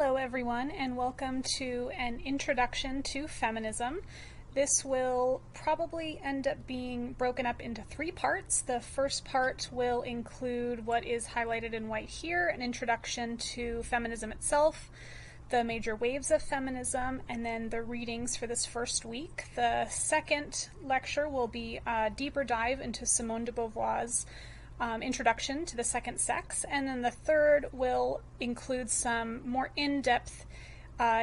Hello everyone, and welcome to an introduction to feminism. This will probably end up being broken up into three parts. The first part will include what is highlighted in white here, an introduction to feminism itself, the major waves of feminism, and then the readings for this first week. The second lecture will be a deeper dive into Simone de Beauvoir's introduction to The Second Sex, and then the third will include some more in-depth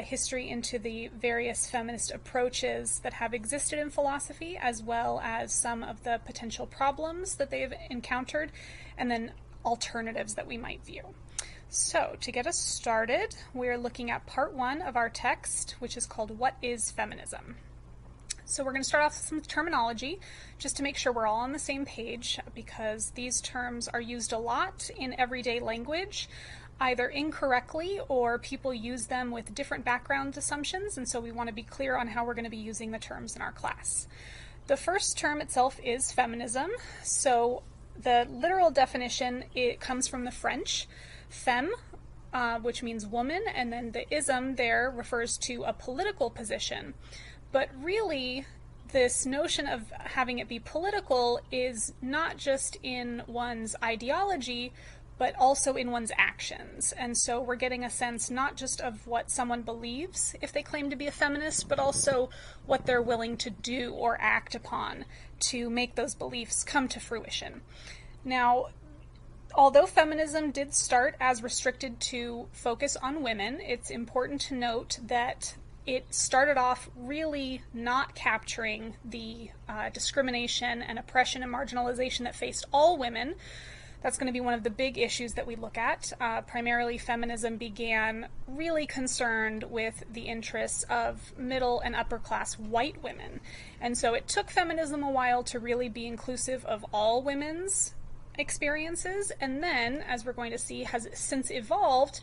history into the various feminist approaches that have existed in philosophy, as well as some of the potential problems that they've encountered, and then alternatives that we might view. So, to get us started, we're looking at part one of our text, which is called What is Feminism? So we're going to start off with some terminology, just to make sure we're all on the same page, because these terms are used a lot in everyday language, either incorrectly or people use them with different background assumptions, and so we want to be clear on how we're going to be using the terms in our class. The first term itself is feminism. So the literal definition, it comes from the French, femme, which means woman, and then the ism there refers to a political position. But really, this notion of having it be political is not just in one's ideology, but also in one's actions. And so we're getting a sense not just of what someone believes if they claim to be a feminist, but also what they're willing to do or act upon to make those beliefs come to fruition. Now, although feminism did start as restricted to focus on women, it's important to note that it started off really not capturing the discrimination and oppression and marginalization that faced all women. That's going to be one of the big issues that we look at. Primarily, feminism began really concerned with the interests of middle and upper class white women. And so it took feminism a while to really be inclusive of all women's experiences. And then, as we're going to see, has since evolved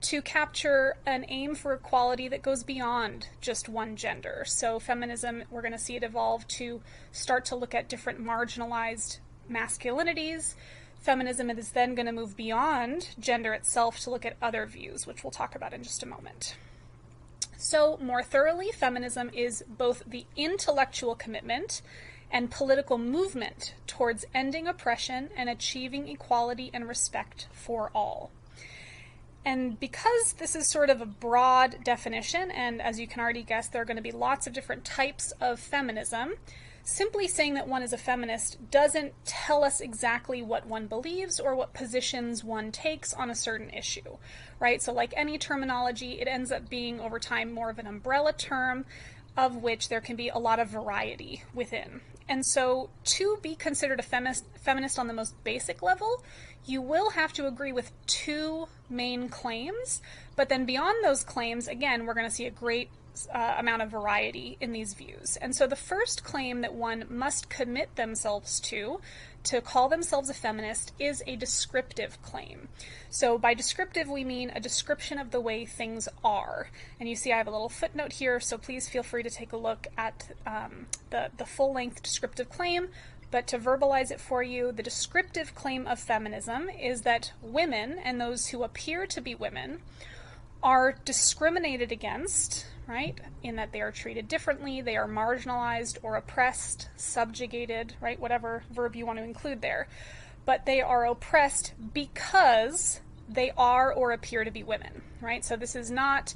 to capture an aim for equality that goes beyond just one gender. So feminism, we're going to see it evolve to start to look at different marginalized masculinities. Feminism is then going to move beyond gender itself to look at other views, which we'll talk about in just a moment. So more thoroughly, feminism is both the intellectual commitment and political movement towards ending oppression and achieving equality and respect for all. And because this is sort of a broad definition, and as you can already guess, there are going to be lots of different types of feminism, simply saying that one is a feminist doesn't tell us exactly what one believes or what positions one takes on a certain issue, right? So like any terminology, it ends up being over time more of an umbrella term of which there can be a lot of variety within. And so to be considered a feminist on the most basic level, you will have to agree with two main claims, but then beyond those claims, again, we're going to see a great amount of variety in these views. And so the first claim that one must commit themselves to call themselves a feminist is a descriptive claim. So by descriptive, we mean a description of the way things are. And you see I have a little footnote here, so please feel free to take a look at the full-length descriptive claim. But to verbalize it for you, the descriptive claim of feminism is that women, and those who appear to be women, are discriminated against, right, in that they are treated differently, they are marginalized or oppressed, subjugated, right, whatever verb you want to include there. But they are oppressed because they are or appear to be women, right? So this is not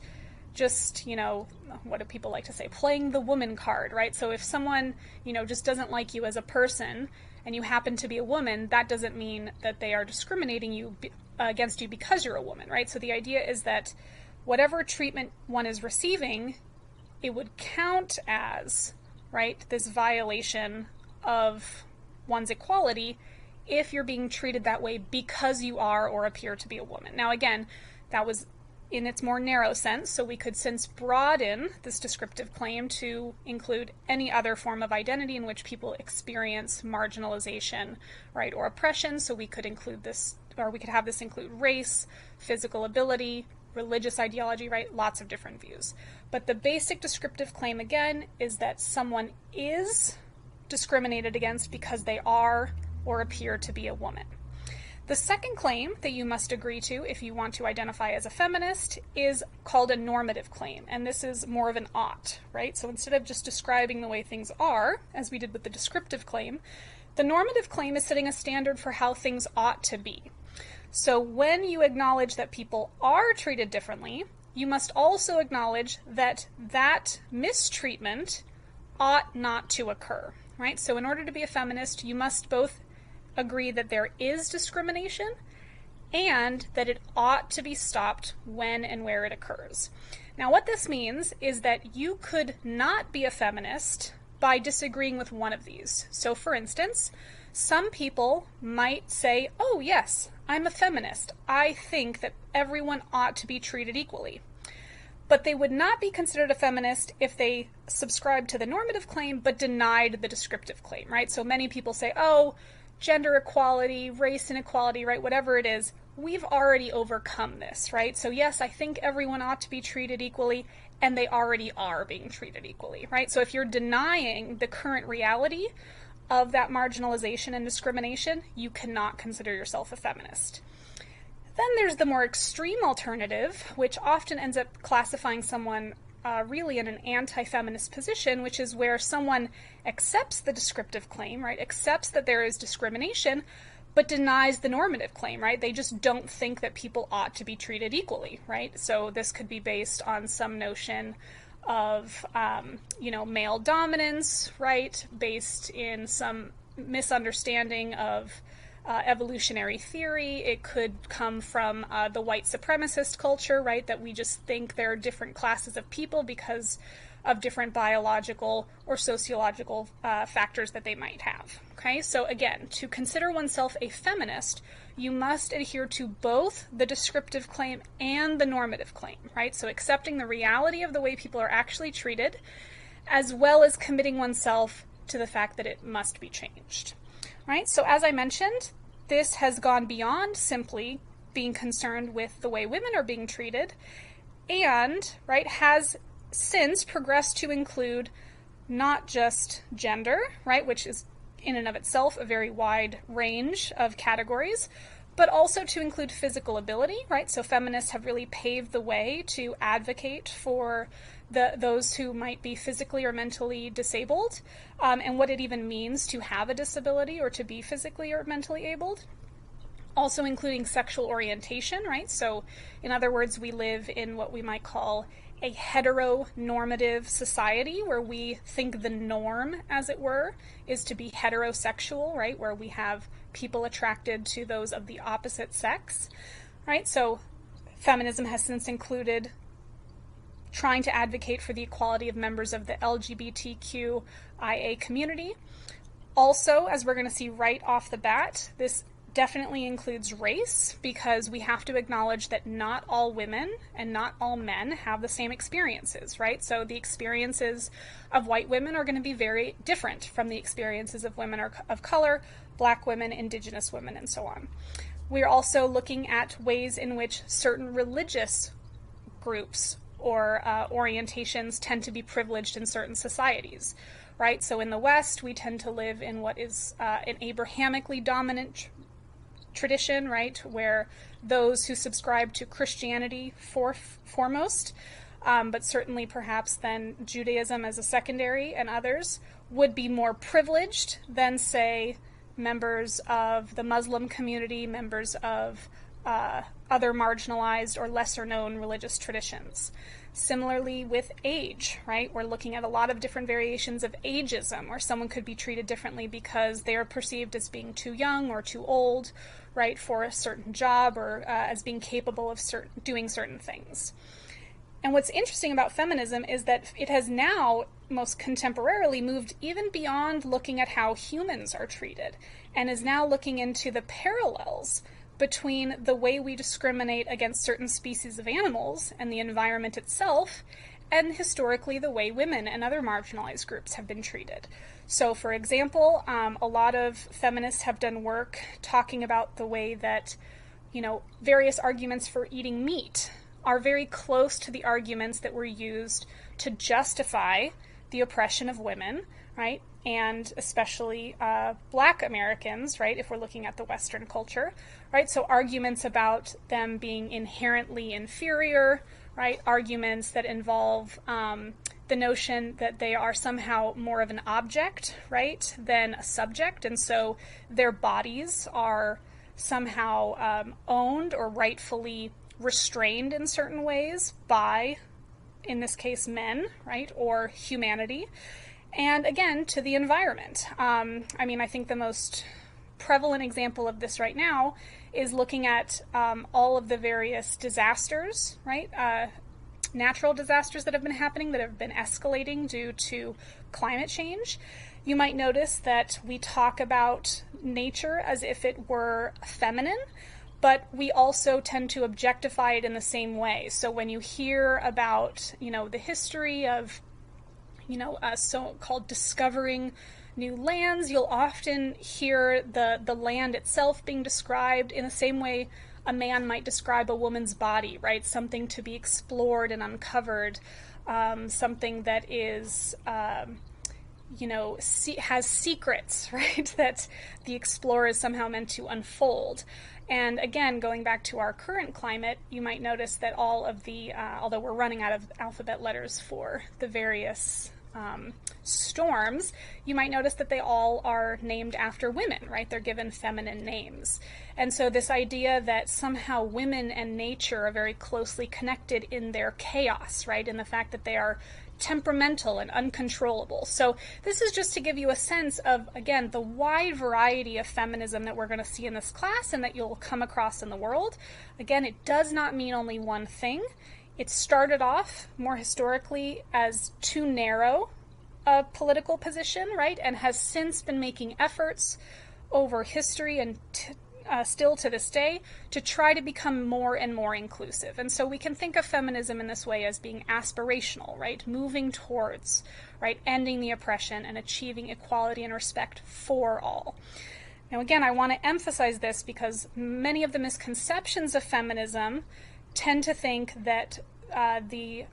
just, you know, what do people like to say, playing the woman card, right? So if someone, you know, just doesn't like you as a person and you happen to be a woman, that doesn't mean that they are discriminating against you because you're a woman, right? So the idea is that whatever treatment one is receiving, it would count as, right, this violation of one's equality if you're being treated that way because you are or appear to be a woman. Now, again, that was in its more narrow sense, so we could since broaden this descriptive claim to include any other form of identity in which people experience marginalization, right, or oppression. So we could include this, or we could have this include race, physical ability, religious ideology, right, lots of different views. But the basic descriptive claim, again, is that someone is discriminated against because they are or appear to be a woman. The second claim that you must agree to if you want to identify as a feminist is called a normative claim, and this is more of an ought, right? So instead of just describing the way things are, as we did with the descriptive claim, the normative claim is setting a standard for how things ought to be. So when you acknowledge that people are treated differently, you must also acknowledge that that mistreatment ought not to occur, right? So in order to be a feminist, you must both agree that there is discrimination and that it ought to be stopped when and where it occurs. Now, what this means is that you could not be a feminist by disagreeing with one of these. So, for instance, some people might say, oh, yes, I'm a feminist. I think that everyone ought to be treated equally. But they would not be considered a feminist if they subscribed to the normative claim but denied the descriptive claim, right? So many people say, oh, gender equality, race inequality, right, whatever it is, we've already overcome this, right? So yes, I think everyone ought to be treated equally, and they already are being treated equally, right? So if you're denying the current reality of that marginalization and discrimination, you cannot consider yourself a feminist. Then there's the more extreme alternative, which often ends up classifying someone really in an anti-feminist position, which is where someone accepts the descriptive claim, right, accepts that there is discrimination, but denies the normative claim, right? They just don't think that people ought to be treated equally, right? So this could be based on some notion of, male dominance, right, based in some misunderstanding of evolutionary theory. It could come from the white supremacist culture, right, that we just think there are different classes of people because of different biological or sociological factors that they might have, okay? So again, to consider oneself a feminist, you must adhere to both the descriptive claim and the normative claim, right? So accepting the reality of the way people are actually treated, as well as committing oneself to the fact that it must be changed. Right? So as I mentioned, this has gone beyond simply being concerned with the way women are being treated and, right, has since progressed to include not just gender, right, which is in and of itself a very wide range of categories, but also to include physical ability, right? So feminists have really paved the way to advocate for those who might be physically or mentally disabled, and what it even means to have a disability or to be physically or mentally abled. Also including sexual orientation, right? So in other words, we live in what we might call a heteronormative society where we think the norm, as it were, is to be heterosexual, right? Where we have people attracted to those of the opposite sex, right? So feminism has since included trying to advocate for the equality of members of the LGBTQIA community. Also, as we're going to see right off the bat, this definitely includes race, because we have to acknowledge that not all women and not all men have the same experiences, right? So the experiences of white women are going to be very different from the experiences of women of color, Black women, Indigenous women, and so on. We're also looking at ways in which certain religious groups or orientations tend to be privileged in certain societies, right? So in the West, we tend to live in what is an Abrahamically dominant tradition, right, where those who subscribe to Christianity foremost, but certainly perhaps then Judaism as a secondary and others, would be more privileged than, say, members of the Muslim community, members of other marginalized or lesser known religious traditions. Similarly with age, right? We're looking at a lot of different variations of ageism, where someone could be treated differently because they are perceived as being too young or too old, right, for a certain job, or as being capable of doing certain things. And what's interesting about feminism is that it has now, most contemporarily, moved even beyond looking at how humans are treated, and is now looking into the parallels between the way we discriminate against certain species of animals and the environment itself, and historically the way women and other marginalized groups have been treated. So, for example, a lot of feminists have done work talking about the way that, you know, various arguments for eating meat are very close to the arguments that were used to justify the oppression of women, right, and especially Black Americans, right, if we're looking at the Western culture, right? So arguments about them being inherently inferior, right? Arguments that involve the notion that they are somehow more of an object, right, than a subject. And so their bodies are somehow owned or rightfully restrained in certain ways by, in this case, men, right, or humanity. And again, to the environment. I mean, I think the most prevalent example of this right now is looking at all of the various disasters, right? Natural disasters that have been happening, that have been escalating due to climate change. You might notice that we talk about nature as if it were feminine, but we also tend to objectify it in the same way. So when you hear about, you know, the history of, you know, so-called discovering new lands, you'll often hear the land itself being described in the same way a man might describe a woman's body, right? Something to be explored and uncovered, something that is, you know, has secrets, right? That the explorer is somehow meant to unfold. And again, going back to our current climate, you might notice that all of the, although we're running out of alphabet letters for the various storms, you might notice that they all are named after women, right? They're given feminine names. And so this idea that somehow women and nature are very closely connected in their chaos, right? In the fact that they are temperamental and uncontrollable. So this is just to give you a sense of, again, the wide variety of feminism that we're going to see in this class and that you'll come across in the world. Again, it does not mean only one thing. It started off more historically as too narrow a political position, right, and has since been making efforts over history and still to this day, to try to become more and more inclusive. And so we can think of feminism in this way as being aspirational, right? Moving towards, right, ending the oppression and achieving equality and respect for all. Now, again, I want to emphasize this because many of the misconceptions of feminism tend to think that the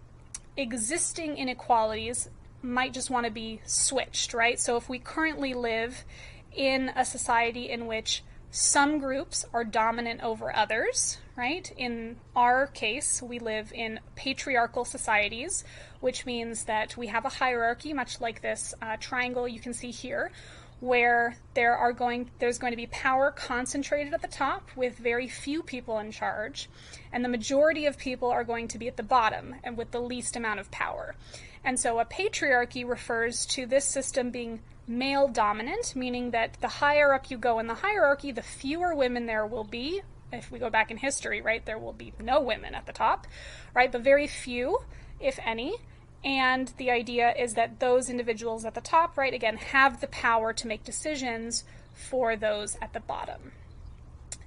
existing inequalities might just want to be switched, right? So if we currently live in a society in which some groups are dominant over others, right? In our case, we live in patriarchal societies, which means that we have a hierarchy, much like this triangle you can see here, where there's going to be power concentrated at the top with very few people in charge, and the majority of people are going to be at the bottom and with the least amount of power. And so a patriarchy refers to this system being male dominant, meaning that the higher up you go in the hierarchy, the fewer women there will be. If we go back in history, right, there will be no women at the top, right, but very few, if any. And the idea is that those individuals at the top, right, again, have the power to make decisions for those at the bottom.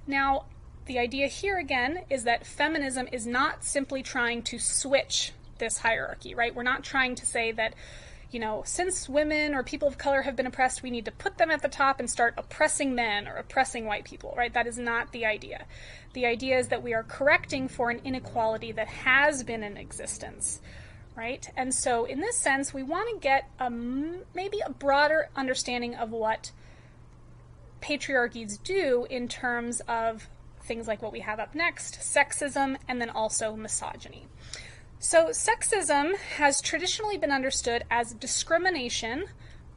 Now, the idea here, again, is that feminism is not simply trying to switch this hierarchy, right? We're not trying to say that, you know, since women or people of color have been oppressed, we need to put them at the top and start oppressing men or oppressing white people, right? That is not the idea. The idea is that we are correcting for an inequality that has been in existence, right? And so in this sense, we want to get maybe a broader understanding of what patriarchies do in terms of things like what we have up next, sexism, and then also misogyny. So sexism has traditionally been understood as discrimination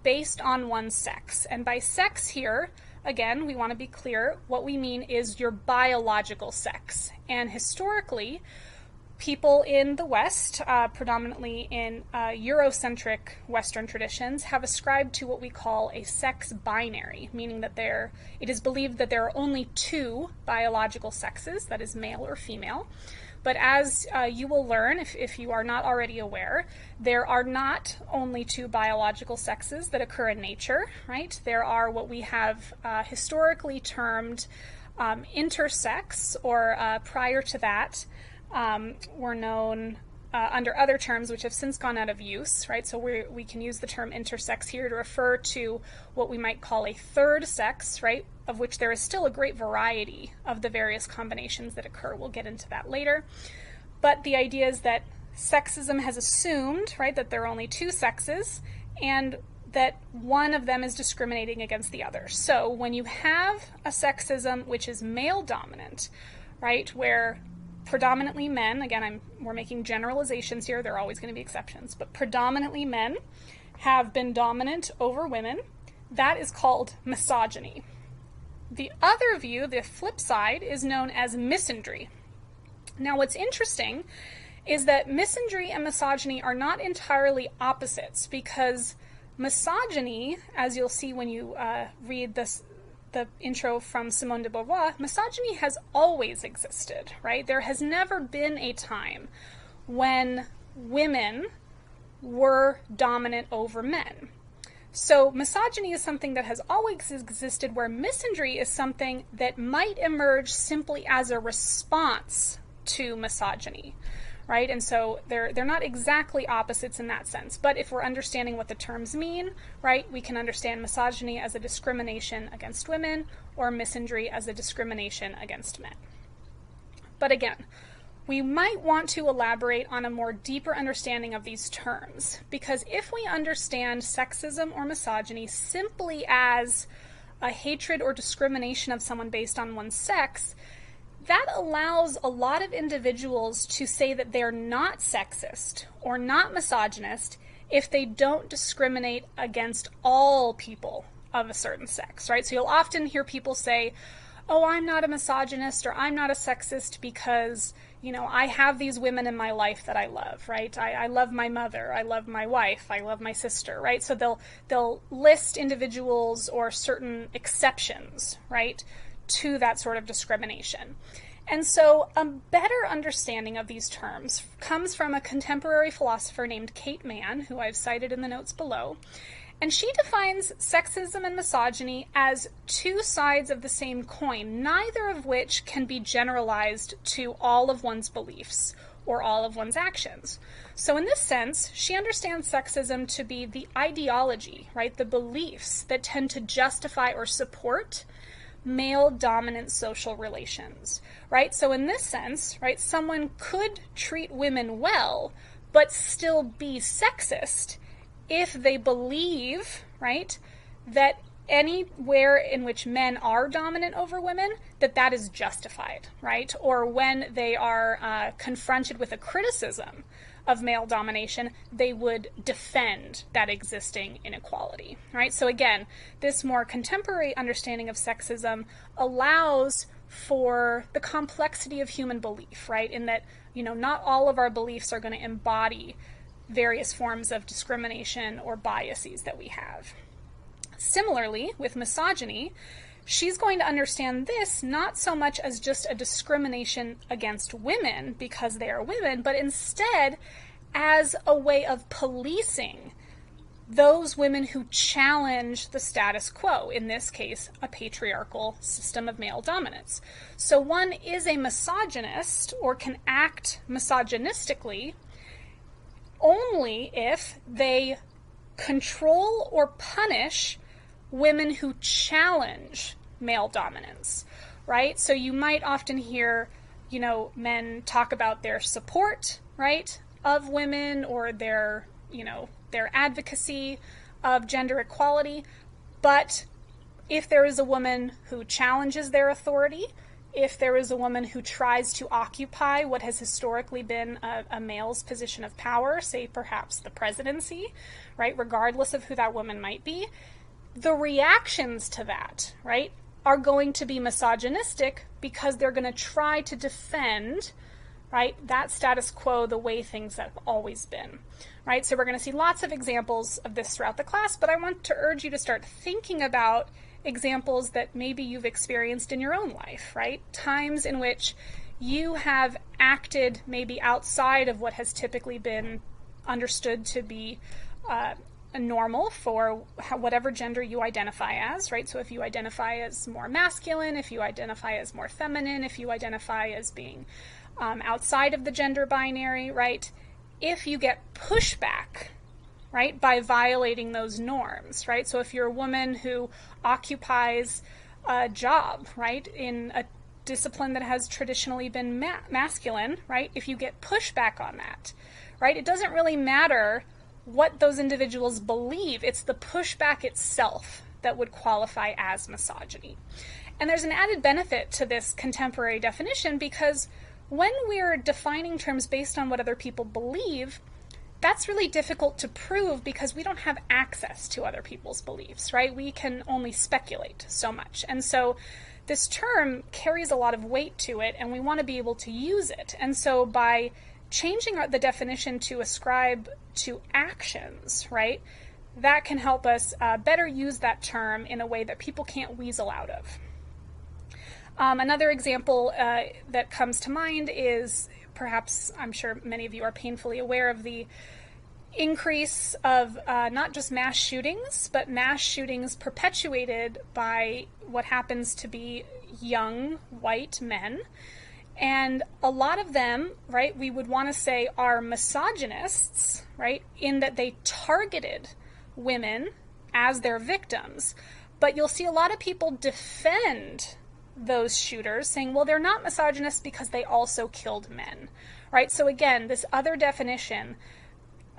based on one's sex. And by sex here, again, we want to be clear, what we mean is your biological sex. And historically, people in the West, predominantly in Eurocentric Western traditions, have ascribed to what we call a sex binary, meaning that it is believed that there are only two biological sexes, that is male or female. But as you will learn, if you are not already aware, there are not only two biological sexes that occur in nature, right? There are what we have historically termed intersex, or prior to that, were known under other terms which have since gone out of use, right? So we can use the term intersex here to refer to what we might call a third sex, right? Of which there is still a great variety of the various combinations that occur. We'll get into that later. But the idea is that sexism has assumed, right, that there are only two sexes, and that one of them is discriminating against the other. So when you have a sexism which is male dominant, right, where predominantly men, again, we're making generalizations here, there are always going to be exceptions, but predominantly men have been dominant over women, that is called misogyny. The other view, the flip side, is known as misandry. Now what's interesting is that misandry and misogyny are not entirely opposites, because misogyny, as you'll see when you read this, the intro from Simone de Beauvoir, misogyny has always existed, right? There has never been a time when women were dominant over men. So misogyny is something that has always existed, where misandry is something that might emerge simply as a response to misogyny, right? And so they're not exactly opposites in that sense. But if we're understanding what the terms mean, right, we can understand misogyny as a discrimination against women, or misandry as a discrimination against men. But again, we might want to elaborate on a more deeper understanding of these terms, because if we understand sexism or misogyny simply as a hatred or discrimination of someone based on one's sex, that allows a lot of individuals to say that they're not sexist or not misogynist if they don't discriminate against all people of a certain sex, right? So you'll often hear people say, oh, I'm not a misogynist or I'm not a sexist because, you know, I have these women in my life that I love, right? I love my mother, I love my wife, I love my sister, right? So they'll list individuals or certain exceptions, right, to that sort of discrimination. And so a better understanding of these terms comes from a contemporary philosopher named Kate Mann, who I've cited in the notes below. And she defines sexism and misogyny as two sides of the same coin, neither of which can be generalized to all of one's beliefs or all of one's actions. So in this sense, she understands sexism to be the ideology, right, the beliefs that tend to justify or support male-dominant social relations, right? So in this sense, right, someone could treat women well, but still be sexist if they believe, right, that anywhere in which men are dominant over women, that is justified, right? Or when they are confronted with a criticism of male domination, they would defend that existing inequality, right? So again, this more contemporary understanding of sexism allows for the complexity of human belief, right? In that, you know, not all of our beliefs are going to embody various forms of discrimination or biases that we have. Similarly, with misogyny, she's going to understand this not so much as just a discrimination against women because they are women, but instead as a way of policing those women who challenge the status quo, in this case, a patriarchal system of male dominance. So one is a misogynist or can act misogynistically only if they control or punish women who challenge male dominance, right? So you might often hear, you know, men talk about their support, right, of women, or their, you know, their advocacy of gender equality. But if there is a woman who challenges their authority, if there is a woman who tries to occupy what has historically been a male's position of power, say perhaps the presidency, right, regardless of who that woman might be, the reactions to that, right, are going to be misogynistic because they're going to try to defend, right, that status quo, the way things have always been, right? So we're going to see lots of examples of this throughout the class, but I want to urge you to start thinking about examples that maybe you've experienced in your own life, right? Times in which you have acted maybe outside of what has typically been understood to be normal for whatever gender you identify as, right? So if you identify as more masculine, if you identify as more feminine, if you identify as being outside of the gender binary, right? If you get pushback, right, by violating those norms, right? So if you're a woman who occupies a job, right, in a discipline that has traditionally been masculine, right? If you get pushback on that, right? It doesn't really matter what those individuals believe. It's the pushback itself that would qualify as misogyny. And there's an added benefit to this contemporary definition, because when we're defining terms based on what other people believe, that's really difficult to prove because we don't have access to other people's beliefs, right? We can only speculate so much. And so this term carries a lot of weight to it, and we want to be able to use it. And so by changing the definition to ascribe to actions, right, that can help us better use that term in a way that people can't weasel out of. Another example that comes to mind is, perhaps, I'm sure many of you are painfully aware of the increase of not just mass shootings, but mass shootings perpetuated by what happens to be young white men. And a lot of them, right, we would want to say are misogynists, right, in that they targeted women as their victims. But you'll see a lot of people defend those shooters, saying, well, they're not misogynists because they also killed men, right? So again, this other definition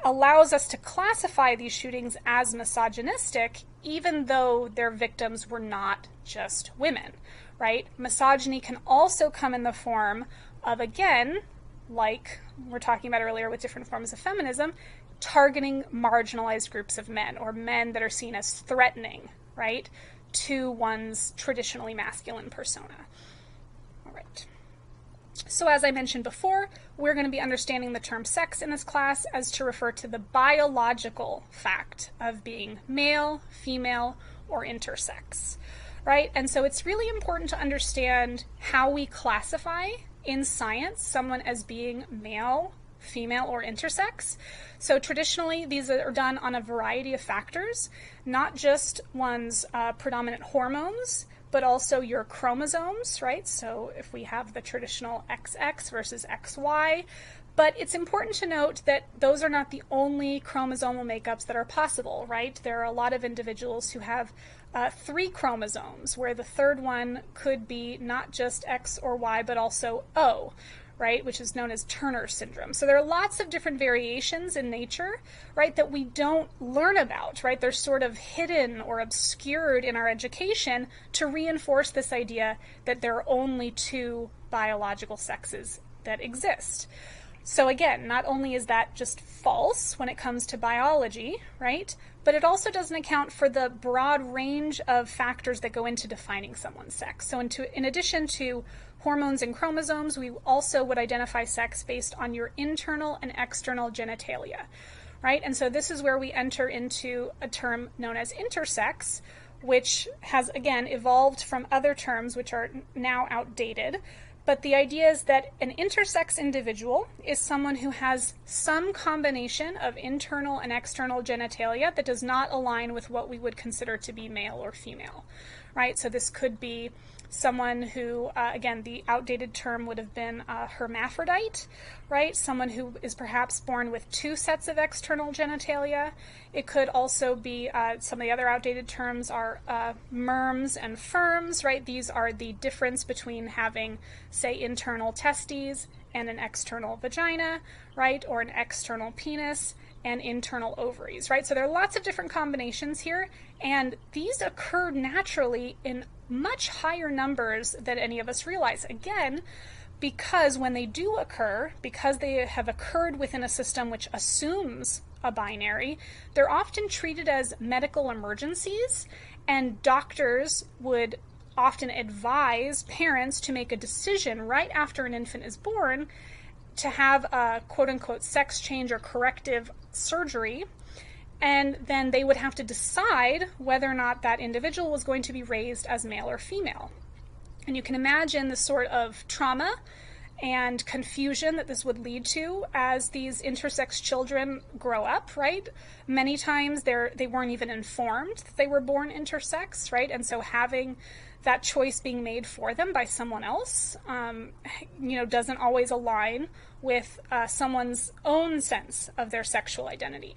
allows us to classify these shootings as misogynistic, even though their victims were not just women, right? Misogyny can also come in the form of, again, like we're talking about earlier with different forms of feminism, targeting marginalized groups of men, or men that are seen as threatening, right, to one's traditionally masculine persona. All right. So as I mentioned before, we're going to be understanding the term sex in this class as to refer to the biological fact of being male, female, or intersex, right? And so it's really important to understand how we classify in science someone as being male, female, or intersex. So traditionally, these are done on a variety of factors, not just one's predominant hormones, but also your chromosomes, right? So if we have the traditional XX versus XY, but it's important to note that those are not the only chromosomal makeups that are possible, right? There are a lot of individuals who have 3 chromosomes, where the third one could be not just X or Y, but also O, right, which is known as Turner syndrome. So there are lots of different variations in nature, right, that we don't learn about, right? They're sort of hidden or obscured in our education to reinforce this idea that there are only 2 biological sexes that exist. So again, not only is that just false when it comes to biology, right, but it also doesn't account for the broad range of factors that go into defining someone's sex. So in addition to hormones and chromosomes, we also would identify sex based on your internal and external genitalia, right? And so this is where we enter into a term known as intersex, which has, again, evolved from other terms which are now outdated. But the idea is that an intersex individual is someone who has some combination of internal and external genitalia that does not align with what we would consider to be male or female, right? So this could be someone who, again, the outdated term would have been hermaphrodite, right? Someone who is perhaps born with 2 sets of external genitalia. It could also be, some of the other outdated terms are merms and firms, right? These are the difference between having, say, internal testes and an external vagina, right? Or an external penis and internal ovaries, right? So there are lots of different combinations here, and these occur naturally in much higher numbers than any of us realize. Again, because when they do occur, because they have occurred within a system which assumes a binary, they're often treated as medical emergencies, and doctors would often advise parents to make a decision right after an infant is born to have a quote-unquote sex change or corrective surgery, and then they would have to decide whether or not that individual was going to be raised as male or female. And you can imagine the sort of trauma and confusion that this would lead to as these intersex children grow up, right? Many times they weren't even informed that they were born intersex, right? And so having that choice being made for them by someone else, you know, doesn't always align with someone's own sense of their sexual identity.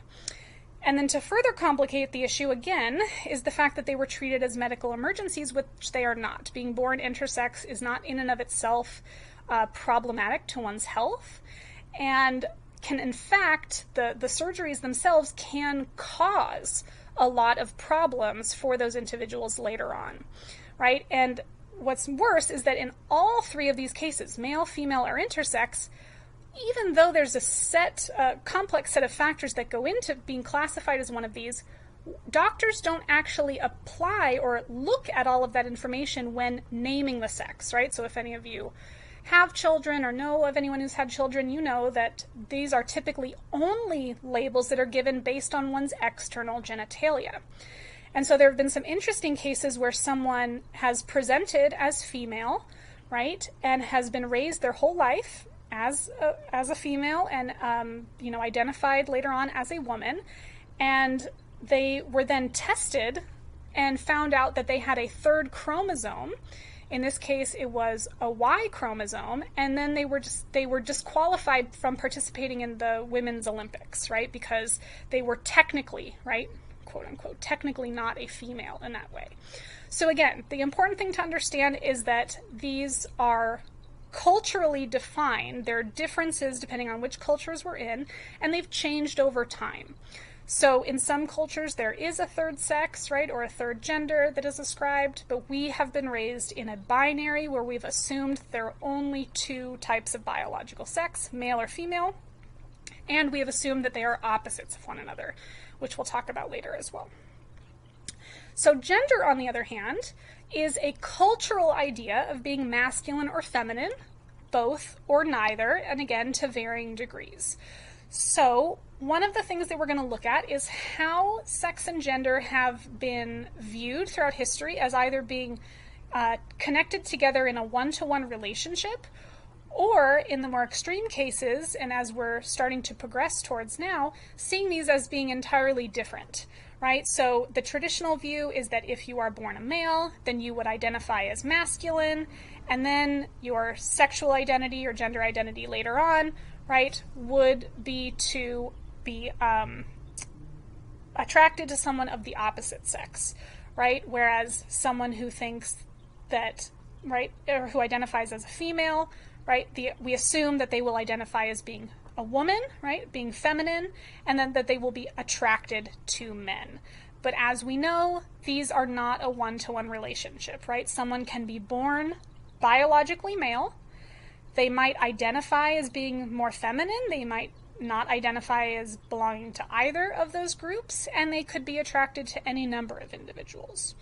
And then to further complicate the issue, again, is the fact that they were treated as medical emergencies, which they are not. Being born intersex is not in and of itself problematic to one's health. And can, in fact, the surgeries themselves can cause a lot of problems for those individuals later on, right? And what's worse is that in all three of these cases, male, female, or intersex, even though there's a complex set of factors that go into being classified as one of these, doctors don't actually apply or look at all of that information when naming the sex, right? So if any of you have children or know of anyone who's had children, you know that these are typically only labels that are given based on one's external genitalia. And so there have been some interesting cases where someone has presented as female, right, and has been raised their whole life as a female and, identified later on as a woman. And they were then tested and found out that they had a third chromosome. In this case, it was a Y chromosome, and then they were disqualified from participating in the Women's Olympics, right? Because they were technically, right, quote unquote, technically not a female in that way. So again, the important thing to understand is that these are culturally defined. There are differences depending on which cultures we're in, and they've changed over time. So in some cultures, there is a third sex, right, or a third gender that is ascribed, but we have been raised in a binary where we've assumed there are only two types of biological sex, male or female, and we have assumed that they are opposites of one another, which we'll talk about later as well. So gender, on the other hand, is a cultural idea of being masculine or feminine, both or neither, and again, to varying degrees. So one of the things that we're going to look at is how sex and gender have been viewed throughout history as either being connected together in a one-to-one relationship, or in the more extreme cases, and as we're starting to progress towards now, seeing these as being entirely different, right? So the traditional view is that if you are born a male, then you would identify as masculine, and then your sexual identity or gender identity later on, right, would be to be attracted to someone of the opposite sex, right? Whereas someone who thinks that, right, or who identifies as a female, right, we assume that they will identify as being a woman, right, being feminine, and then that they will be attracted to men. But as we know, these are not a one-to-one relationship, right? Someone can be born biologically male. They might identify as being more feminine, they might not identify as belonging to either of those groups, and they could be attracted to any number of individuals,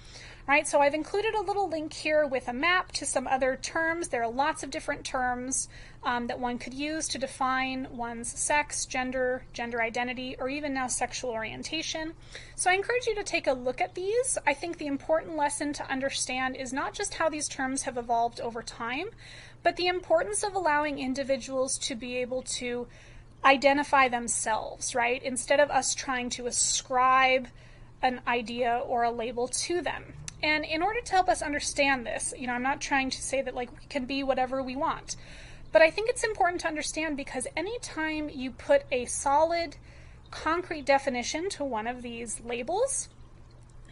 right? So I've included a little link here with a map to some other terms. There are lots of different terms that one could use to define one's sex, gender, gender identity, or even now sexual orientation. So I encourage you to take a look at these. I think the important lesson to understand is not just how these terms have evolved over time, but the importance of allowing individuals to be able to identify themselves, right? Instead of us trying to ascribe an idea or a label to them. And in order to help us understand this, you know, I'm not trying to say that, like, we can be whatever we want, but I think it's important to understand because anytime you put a solid, concrete definition to one of these labels,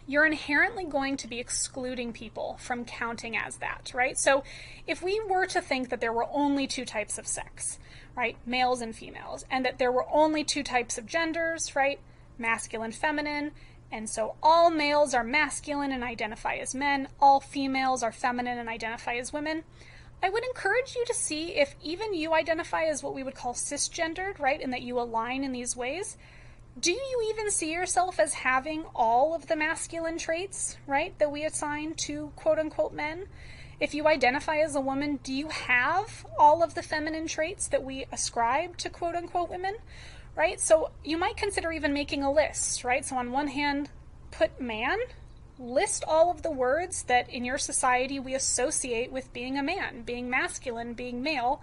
you're inherently going to be excluding people from counting as that, right? So if we were to think that there were only two types of sex, right, males and females, and that there were only two types of genders, right, masculine, feminine, and so all males are masculine and identify as men, all females are feminine and identify as women, I would encourage you to see if even you identify as what we would call cisgendered, right, and that you align in these ways. Do you even see yourself as having all of the masculine traits, right, that we assign to quote-unquote men? If you identify as a woman, do you have all of the feminine traits that we ascribe to quote-unquote women, right? So you might consider even making a list, right? So on one hand, put man, list all of the words that in your society we associate with being a man, being masculine, being male,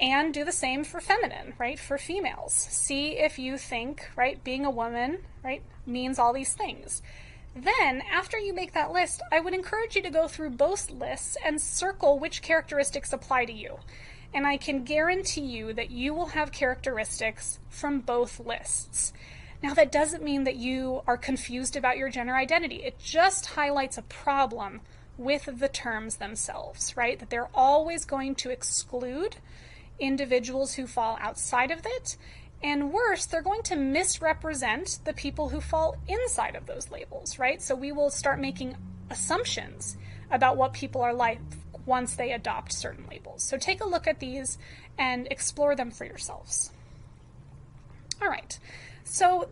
and do the same for feminine, right, for females. See if you think, right, being a woman, right, means all these things. Then, after you make that list, I would encourage you to go through both lists and circle which characteristics apply to you. And I can guarantee you that you will have characteristics from both lists. Now, that doesn't mean that you are confused about your gender identity. It just highlights a problem with the terms themselves, right, that they're always going to exclude individuals who fall outside of it, and worse, they're going to misrepresent the people who fall inside of those labels, right? So we will start making assumptions about what people are like once they adopt certain labels. So take a look at these and explore them for yourselves. All right. So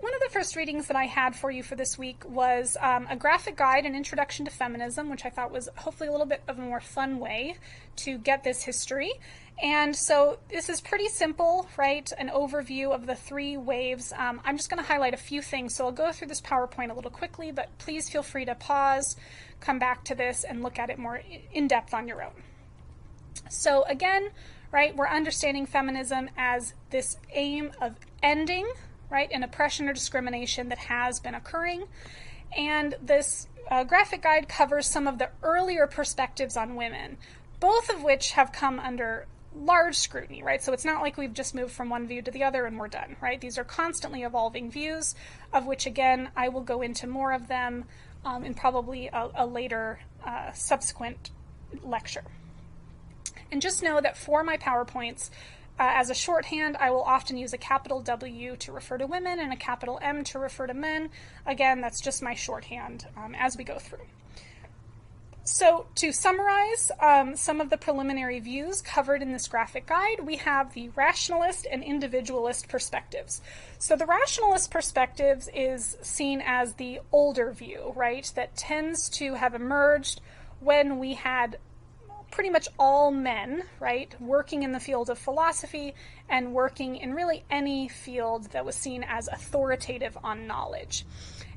one of the first readings that I had for you for this week was a graphic guide, an introduction to feminism, which I thought was hopefully a little bit of a more fun way to get this history. And so this is pretty simple, right? An overview of the three waves. I'm just going to highlight a few things. So I'll go through this PowerPoint a little quickly, but please feel free to pause, come back to this, and look at it more in depth on your own. So again, right, we're understanding feminism as this aim of ending, right, an oppression or discrimination that has been occurring. And this graphic guide covers some of the earlier perspectives on women, both of which have come under large scrutiny, right? So it's not like we've just moved from one view to the other and we're done, right? These are constantly evolving views, of which, again, I will go into more of them in probably a later subsequent lecture. And just know that for my PowerPoints, as a shorthand, I will often use a capital W to refer to women and a capital M to refer to men. Again, that's just my shorthand as we go through. So to summarize some of the preliminary views covered in this graphic guide, we have the rationalist and individualist perspectives. So the rationalist perspectives is seen as the older view, right, that tends to have emerged when we had pretty much all men, right, working in the field of philosophy and working in really any field that was seen as authoritative on knowledge.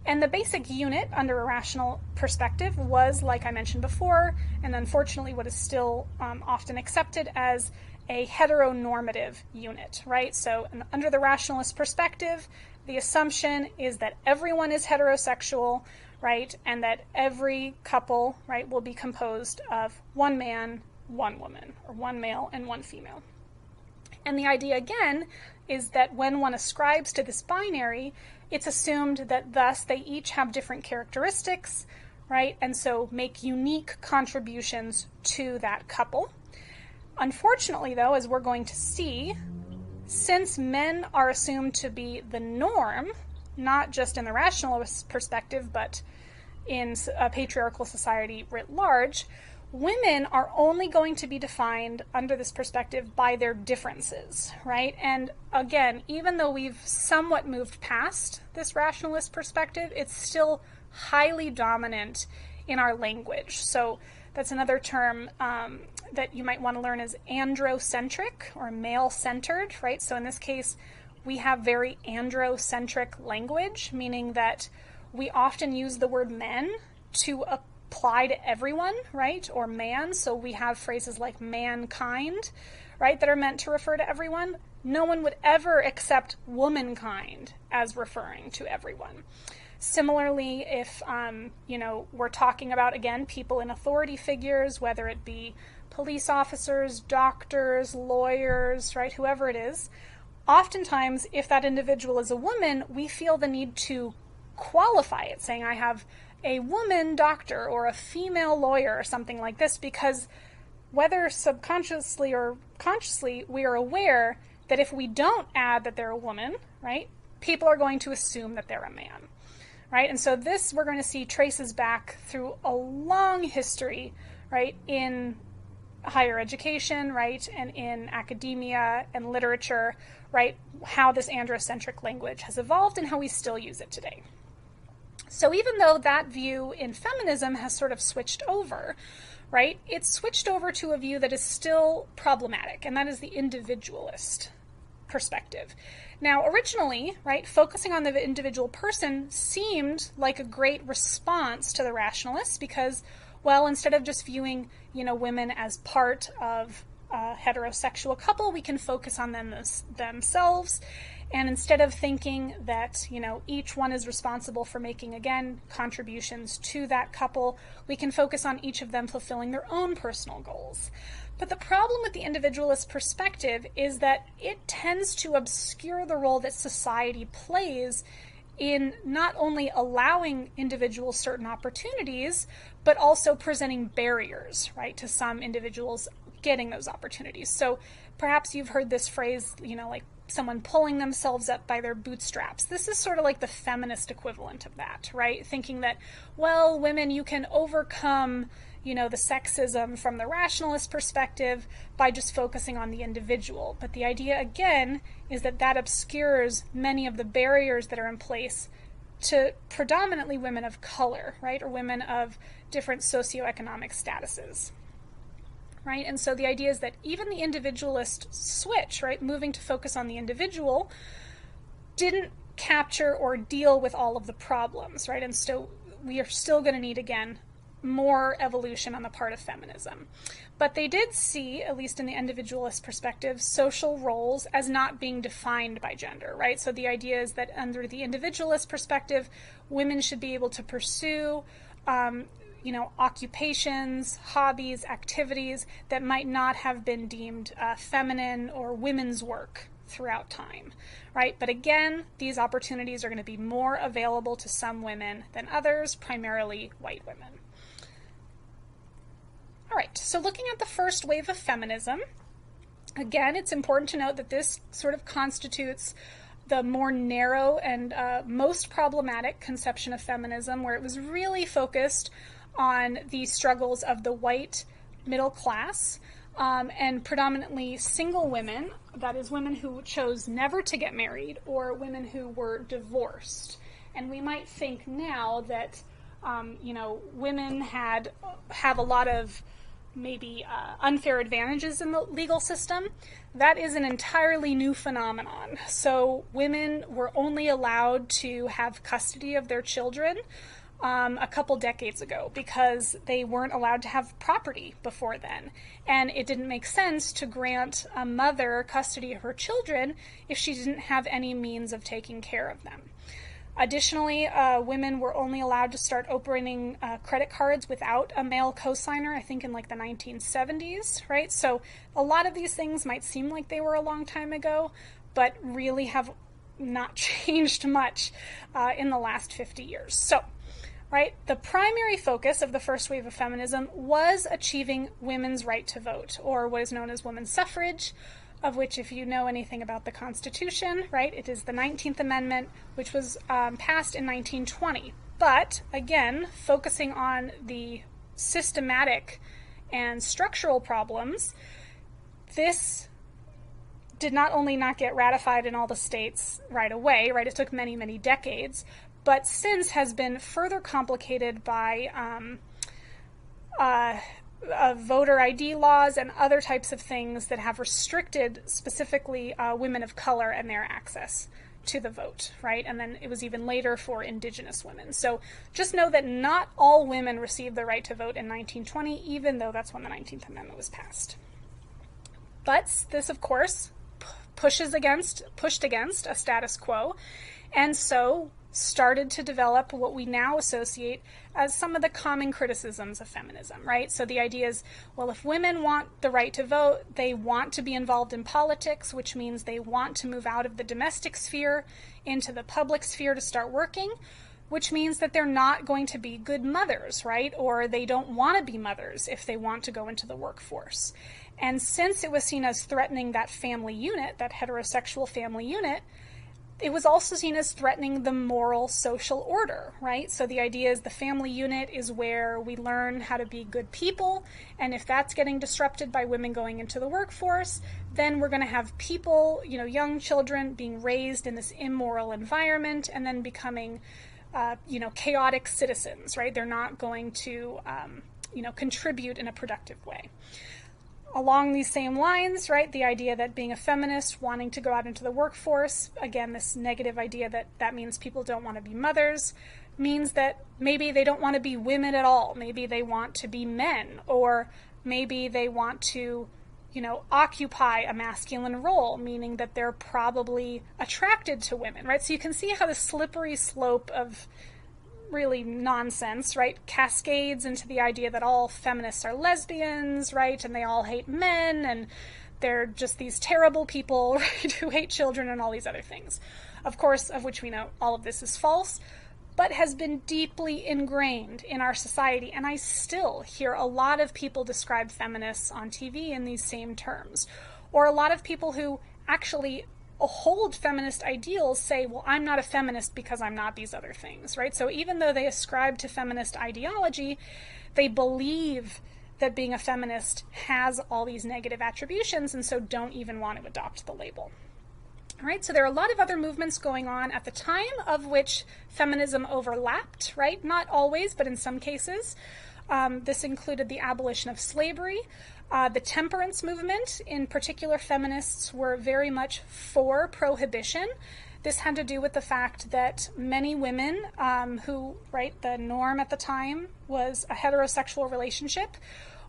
And the basic unit under a rational perspective was, like I mentioned before, and unfortunately what is still often accepted as a heteronormative unit, right? So under the rationalist perspective, the assumption is that everyone is heterosexual, right, and that every couple, right, will be composed of one man, one woman, or one male and one female. And the idea, again, is that when one ascribes to this binary, it's assumed that thus they each have different characteristics, right, and so make unique contributions to that couple. Unfortunately, though, as we're going to see, since men are assumed to be the norm, not just in the rationalist perspective, but in a patriarchal society writ large, women are only going to be defined under this perspective by their differences, right? And again, even though we've somewhat moved past this rationalist perspective, it's still highly dominant in our language. So that's another term that you might want to learn is androcentric or male-centered, right? So in this case, we have very androcentric language, meaning that we often use the word men to apply to everyone, right, or man. So we have phrases like mankind, right, that are meant to refer to everyone. No one would ever accept womankind as referring to everyone. Similarly, if, you know, we're talking about, again, people in authority figures, whether it be police officers, doctors, lawyers, right, whoever it is, oftentimes, if that individual is a woman, we feel the need to qualify it, saying I have a woman doctor or a female lawyer or something like this, because whether subconsciously or consciously, we are aware that if we don't add that they're a woman, right, people are going to assume that they're a man, right? And so this, we're going to see, traces back through a long history, right, in higher education, right, and in academia and literature, right, how this androcentric language has evolved and how we still use it today. So even though that view in feminism has sort of switched over, right, it's switched over to a view that is still problematic, and that is the individualist perspective. Now, originally, right, focusing on the individual person seemed like a great response to the rationalists because, well, instead of just viewing, you know, women as part of a heterosexual couple, we can focus on them themselves. And instead of thinking that, you know, each one is responsible for making, again, contributions to that couple, we can focus on each of them fulfilling their own personal goals. But the problem with the individualist perspective is that it tends to obscure the role that society plays in not only allowing individuals certain opportunities, but also presenting barriers, right, to some individuals getting those opportunities. So Perhaps you've heard this phrase, you know, like someone pulling themselves up by their bootstraps. This is sort of like the feminist equivalent of that, right? Thinking that, well, women, you can overcome, you know, the sexism from the rationalist perspective by just focusing on the individual. But the idea, again, is that that obscures many of the barriers that are in place to predominantly women of color, right, or women of different socioeconomic statuses, right? And so the idea is that even the individualist switch, right, moving to focus on the individual, didn't capture or deal with all of the problems, right? And so we are still going to need, again, more evolution on the part of feminism. But they did see, at least in the individualist perspective, social roles as not being defined by gender, right? So the idea is that under the individualist perspective, women should be able to pursue, you know, occupations, hobbies, activities that might not have been deemed feminine or women's work throughout time, right? But again, these opportunities are going to be more available to some women than others, primarily white women. All right, so looking at the first wave of feminism, again, it's important to note that this sort of constitutes the more narrow and most problematic conception of feminism, where it was really focused on the struggles of the white middle class and predominantly single women, that is, women who chose never to get married or women who were divorced. And we might think now that, you know, women have a lot of maybe unfair advantages in the legal system. That is an entirely new phenomenon. So women were only allowed to have custody of their children a couple decades ago because they weren't allowed to have property before then. And it didn't make sense to grant a mother custody of her children if she didn't have any means of taking care of them. Additionally, women were only allowed to start opening credit cards without a male cosigner, I think in like the 1970s, right? So a lot of these things might seem like they were a long time ago, but really have not changed much in the last 50 years. So, right, the primary focus of the first wave of feminism was achieving women's right to vote, or what is known as women's suffrage, of which, if you know anything about the Constitution, right, it is the 19th Amendment, which was passed in 1920. But, again, focusing on the systematic and structural problems, this did not only not get ratified in all the states right away, right, it took many, many decades, but since has been further complicated by voter ID laws and other types of things that have restricted specifically women of color and their access to the vote, right? And then it was even later for indigenous women. So just know that not all women received the right to vote in 1920, even though that's when the 19th Amendment was passed. But this, of course, pushed against a status quo, and so started to develop what we now associate as some of the common criticisms of feminism, right? So the idea is, well, if women want the right to vote, they want to be involved in politics, which means they want to move out of the domestic sphere into the public sphere to start working, which means that they're not going to be good mothers, right? Or they don't want to be mothers if they want to go into the workforce. And since it was seen as threatening that family unit, that heterosexual family unit, it was also seen as threatening the moral social order, right? So the idea is the family unit is where we learn how to be good people, and if that's getting disrupted by women going into the workforce, then we're going to have people, you know, young children being raised in this immoral environment and then becoming, you know, chaotic citizens, right? They're not going to, you know, contribute in a productive way. Along these same lines, right, the idea that being a feminist, wanting to go out into the workforce, again, this negative idea that that means people don't want to be mothers, means that maybe they don't want to be women at all. Maybe they want to be men, or maybe they want to, you know, occupy a masculine role, meaning that they're probably attracted to women, right? So you can see how the slippery slope of really nonsense, right, cascades into the idea that all feminists are lesbians, right, and they all hate men, and they're just these terrible people, right, who hate children and all these other things. Of course, of which we know all of this is false, but has been deeply ingrained in our society, and I still hear a lot of people describe feminists on TV in these same terms, or a lot of people who actually hold feminist ideals say, well, I'm not a feminist because I'm not these other things, right? So even though they ascribe to feminist ideology, they believe that being a feminist has all these negative attributions, and so don't even want to adopt the label. All right, so there are a lot of other movements going on at the time of which feminism overlapped, right? Not always, but in some cases. This included the abolition of slavery, the temperance movement. In particular, feminists were very much for prohibition. This had to do with the fact that many women who, right, the norm at the time was a heterosexual relationship,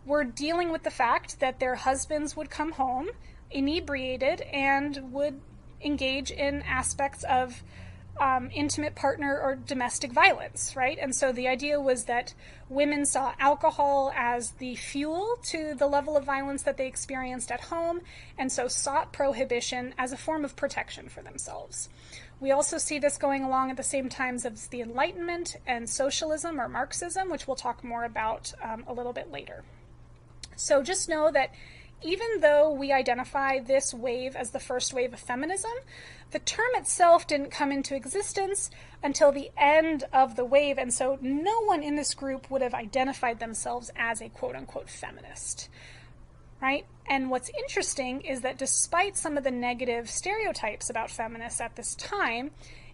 were dealing with the fact that their husbands would come home inebriated and would engage in aspects of intimate partner or domestic violence, right? And so the idea was that women saw alcohol as the fuel to the level of violence that they experienced at home, and so sought prohibition as a form of protection for themselves. We also see this going along at the same times as the Enlightenment and socialism or Marxism, which we'll talk more about a little bit later. So just know that even though we identify this wave as the first wave of feminism, the term itself didn't come into existence until the end of the wave, and so no one in this group would have identified themselves as a quote-unquote feminist, right? And what's interesting is that despite some of the negative stereotypes about feminists at this time,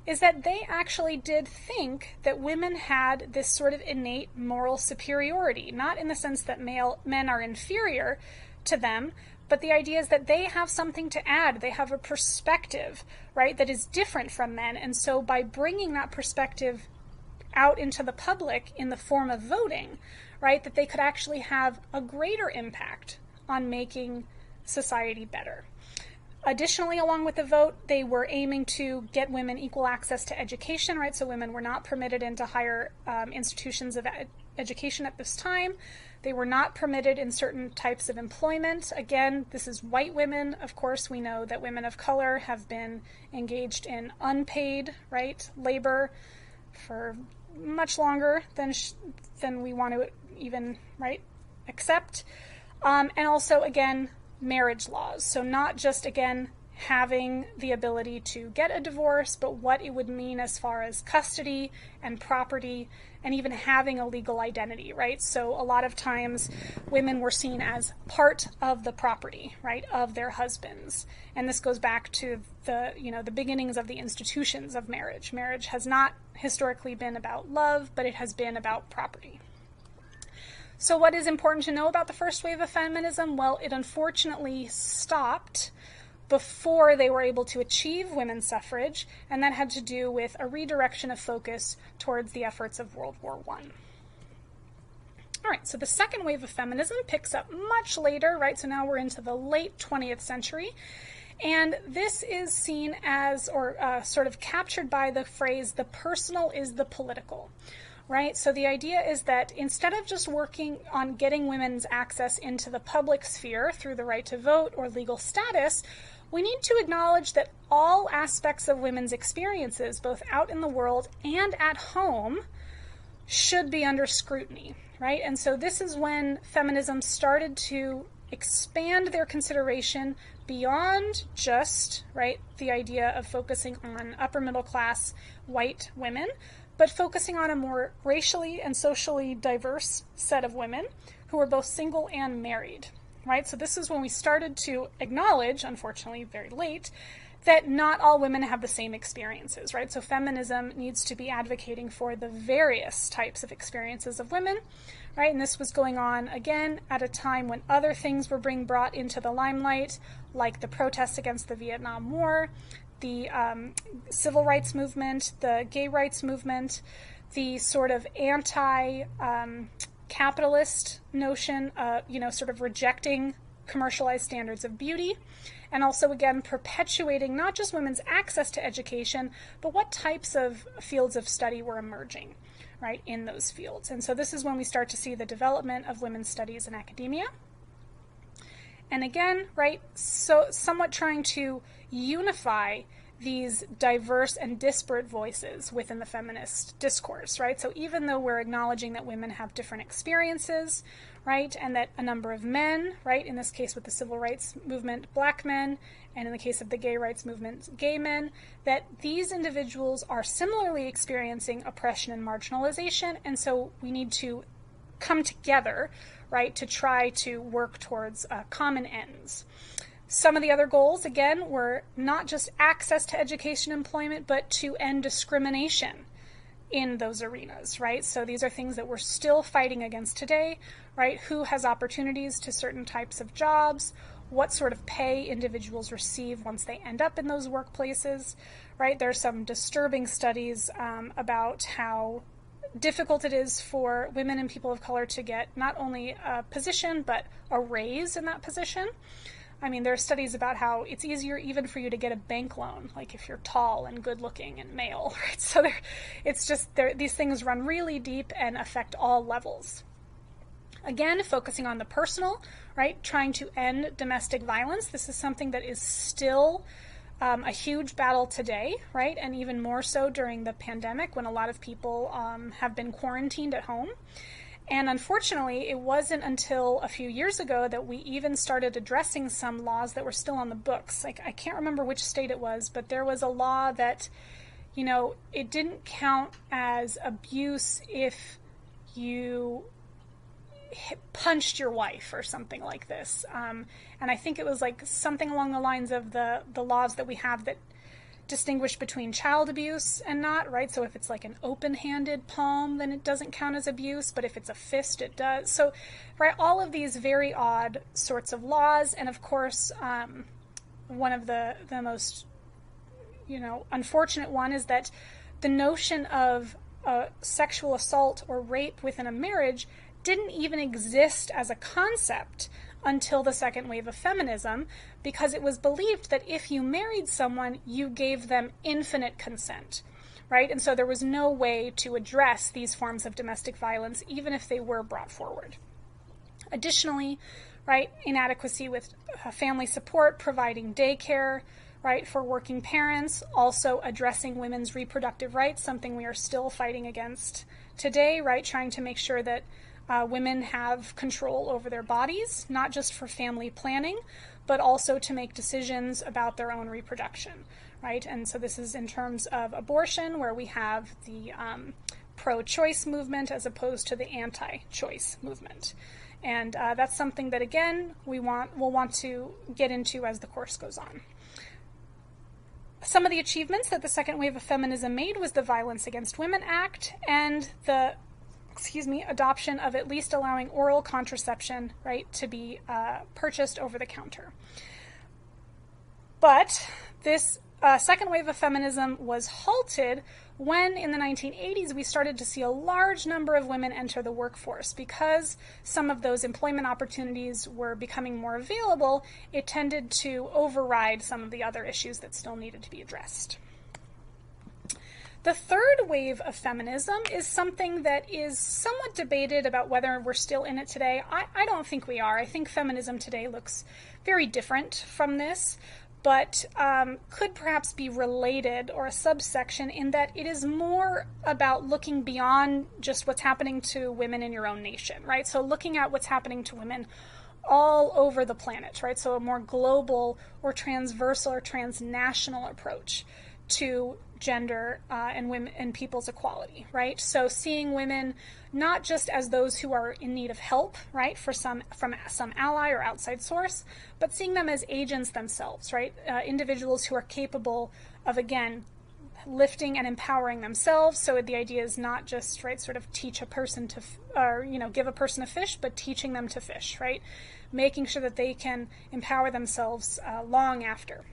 is that they actually did think that women had this sort of innate moral superiority, not in the sense that men are inferior to them, but the idea is that they have something to add. They have a perspective, right, that is different from men. And so by bringing that perspective out into the public in the form of voting, right, that they could actually have a greater impact on making society better. Additionally, along with the vote, they were aiming to get women equal access to education, right? So women were not permitted into higher institutions of education at this time. They were not permitted in certain types of employment. Again, this is white women. Of course, we know that women of color have been engaged in unpaid, right, labor for much longer than we want to even, right, accept. And also, again, marriage laws. So not just, again, having the ability to get a divorce, but what it would mean as far as custody and property and even having a legal identity, right? So a lot of times women were seen as part of the property, right, of their husbands. And this goes back to the, you know, the beginnings of the institutions of marriage. Marriage has not historically been about love, but it has been about property. So what is important to know about the first wave of feminism? Well, it unfortunately stopped before they were able to achieve women's suffrage, and that had to do with a redirection of focus towards the efforts of World War I. All right, so the second wave of feminism picks up much later, right? So now we're into the late 20th century, and this is seen as, or sort of captured by the phrase, the personal is the political. Right? So the idea is that instead of just working on getting women's access into the public sphere through the right to vote or legal status, we need to acknowledge that all aspects of women's experiences, both out in the world and at home, should be under scrutiny, right? And so this is when feminism started to expand their consideration beyond just, right, the idea of focusing on upper middle class white women, but focusing on a more racially and socially diverse set of women who were both single and married, right? So this is when we started to acknowledge, unfortunately very late, that not all women have the same experiences, right? So feminism needs to be advocating for the various types of experiences of women, right? And this was going on, again, at a time when other things were being brought into the limelight, like the protests against the Vietnam War, the civil rights movement, the gay rights movement, the sort of anti-capitalist notion, you know, sort of rejecting commercialized standards of beauty, and also, again, perpetuating not just women's access to education, but what types of fields of study were emerging, right, in those fields. And so this is when we start to see the development of women's studies in academia. And again, right, so somewhat trying to unify these diverse and disparate voices within the feminist discourse, right? So even though we're acknowledging that women have different experiences, right? And that a number of men, right, in this case with the civil rights movement, black men, and in the case of the gay rights movement, gay men, that these individuals are similarly experiencing oppression and marginalization, and so we need to come together, right, to try to work towards common ends. Some of the other goals, again, were not just access to education and employment, but to end discrimination in those arenas, right? So these are things that we're still fighting against today, right? Who has opportunities to certain types of jobs, what sort of pay individuals receive once they end up in those workplaces, right? There are some disturbing studies about how difficult it is for women and people of color to get not only a position, but a raise in that position. I mean, there are studies about how it's easier even for you to get a bank loan, like if you're tall and good looking and male, right? So these things run really deep and affect all levels. Again, focusing on the personal, right? Trying to end domestic violence. This is something that is still a huge battle today, right? And even more so during the pandemic when a lot of people have been quarantined at home. And unfortunately, it wasn't until a few years ago that we even started addressing some laws that were still on the books. Like, I can't remember which state it was, but there was a law that, you know, it didn't count as abuse if you punched your wife or something like this. And I think it was like something along the lines of the laws that we have that distinguish between child abuse and not, right? So if it's like an open-handed palm, then it doesn't count as abuse, but if it's a fist, it does. So, right, all of these very odd sorts of laws. And of course, one of the most, you know, unfortunate one is that the notion of sexual assault or rape within a marriage didn't even exist as a concept until the second wave of feminism, because it was believed that if you married someone, you gave them infinite consent, right? And so there was no way to address these forms of domestic violence, even if they were brought forward. Additionally, right, inadequacy with family support, providing daycare, right, for working parents, also addressing women's reproductive rights, something we are still fighting against today, right, trying to make sure that women have control over their bodies, not just for family planning, but also to make decisions about their own reproduction, right? And so this is in terms of abortion, where we have the pro-choice movement as opposed to the anti-choice movement. And that's something that, again, we'll want to get into as the course goes on. Some of the achievements that the second wave of feminism made was the Violence Against Women Act and the adoption of at least allowing oral contraception, right, to be purchased over the counter. But this second wave of feminism was halted when, in the 1980s, we started to see a large number of women enter the workforce. Because some of those employment opportunities were becoming more available, it tended to override some of the other issues that still needed to be addressed. The third wave of feminism is something that is somewhat debated about whether we're still in it today. I don't think we are. I think feminism today looks very different from this, but could perhaps be related or a subsection in that it is more about looking beyond just what's happening to women in your own nation, right? So looking at what's happening to women all over the planet, right? So a more global or transversal or transnational approach to gender and women and people's equality, right? So seeing women not just as those who are in need of help, right, from some ally or outside source, but seeing them as agents themselves, right? Individuals who are capable of, again, lifting and empowering themselves. So the idea is not just, right, sort of teach a person to, or, you know, give a person a fish, but teaching them to fish, right? Making sure that they can empower themselves long after.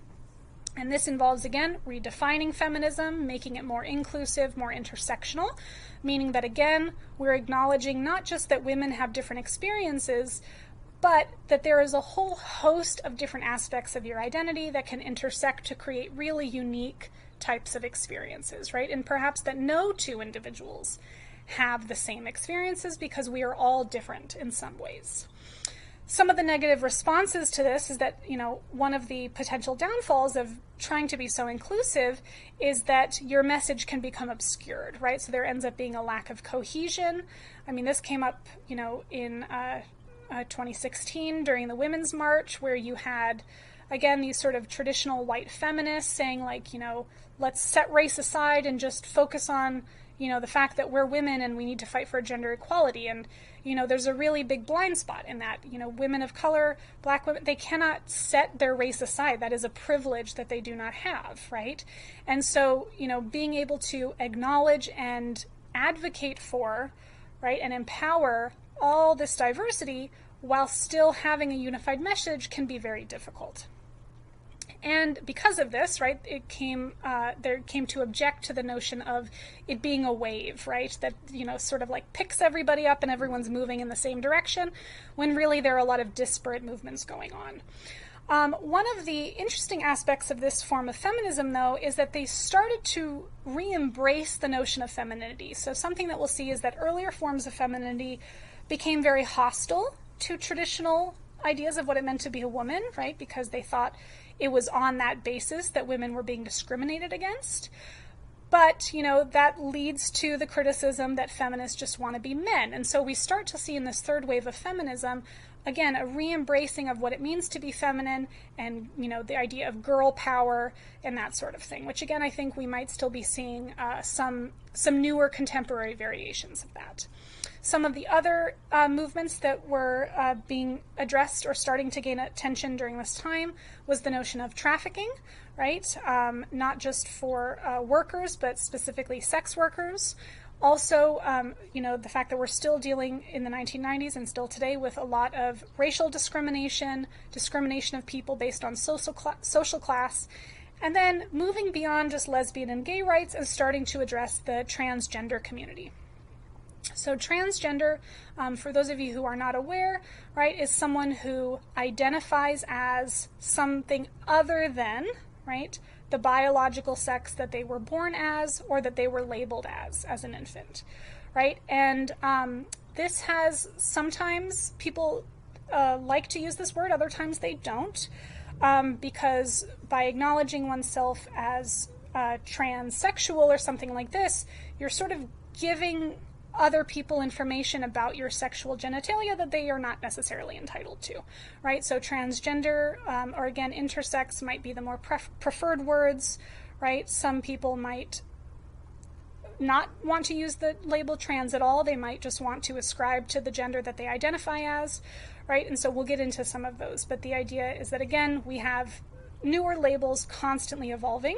And this involves, again, redefining feminism, making it more inclusive, more intersectional, meaning that, again, we're acknowledging not just that women have different experiences, but that there is a whole host of different aspects of your identity that can intersect to create really unique types of experiences, right? And perhaps that no two individuals have the same experiences because we are all different in some ways. Some of the negative responses to this is that, you know, one of the potential downfalls of trying to be so inclusive is that your message can become obscured, right? So there ends up being a lack of cohesion. I mean, this came up, you know, in 2016 during the Women's March, where you had, again, these sort of traditional white feminists saying, like, you know, let's set race aside and just focus on, you know, the fact that we're women and we need to fight for gender equality. And, you know, there's a really big blind spot in that. You know, women of color, black women, they cannot set their race aside. That is a privilege that they do not have, right? And so, you know, being able to acknowledge and advocate for, right, and empower all this diversity while still having a unified message can be very difficult. And because of this, right, it came, there came to object to the notion of it being a wave, right, that, you know, sort of like picks everybody up and everyone's moving in the same direction, when really there are a lot of disparate movements going on. One of the interesting aspects of this form of feminism, though, is that they started to re-embrace the notion of femininity. So something that we'll see is that earlier forms of femininity became very hostile to traditional ideas of what it meant to be a woman, right, because they thought it was on that basis that women were being discriminated against. But, you know, that leads to the criticism that feminists just want to be men. And so we start to see in this third wave of feminism, again, a re-embracing of what it means to be feminine and, you know, the idea of girl power and that sort of thing, which, again, I think we might still be seeing some newer contemporary variations of that. Some of the other movements that were being addressed or starting to gain attention during this time was the notion of trafficking, right? Not just for workers, but specifically sex workers. Also, you know, the fact that we're still dealing in the 1990s and still today with a lot of racial discrimination, discrimination of people based on social class, and then moving beyond just lesbian and gay rights and starting to address the transgender community. So transgender, for those of you who are not aware, right, is someone who identifies as something other than, right, the biological sex that they were born as or that they were labeled as an infant, right? And this has, sometimes people like to use this word, other times they don't, because by acknowledging oneself as transsexual or something like this, you're sort of giving other people information about your sexual genitalia that they are not necessarily entitled to, right? So transgender, or again, intersex might be the more preferred words, right? Some people might not want to use the label trans at all. They might just want to ascribe to the gender that they identify as, right? And so we'll get into some of those. But the idea is that, again, we have newer labels constantly evolving.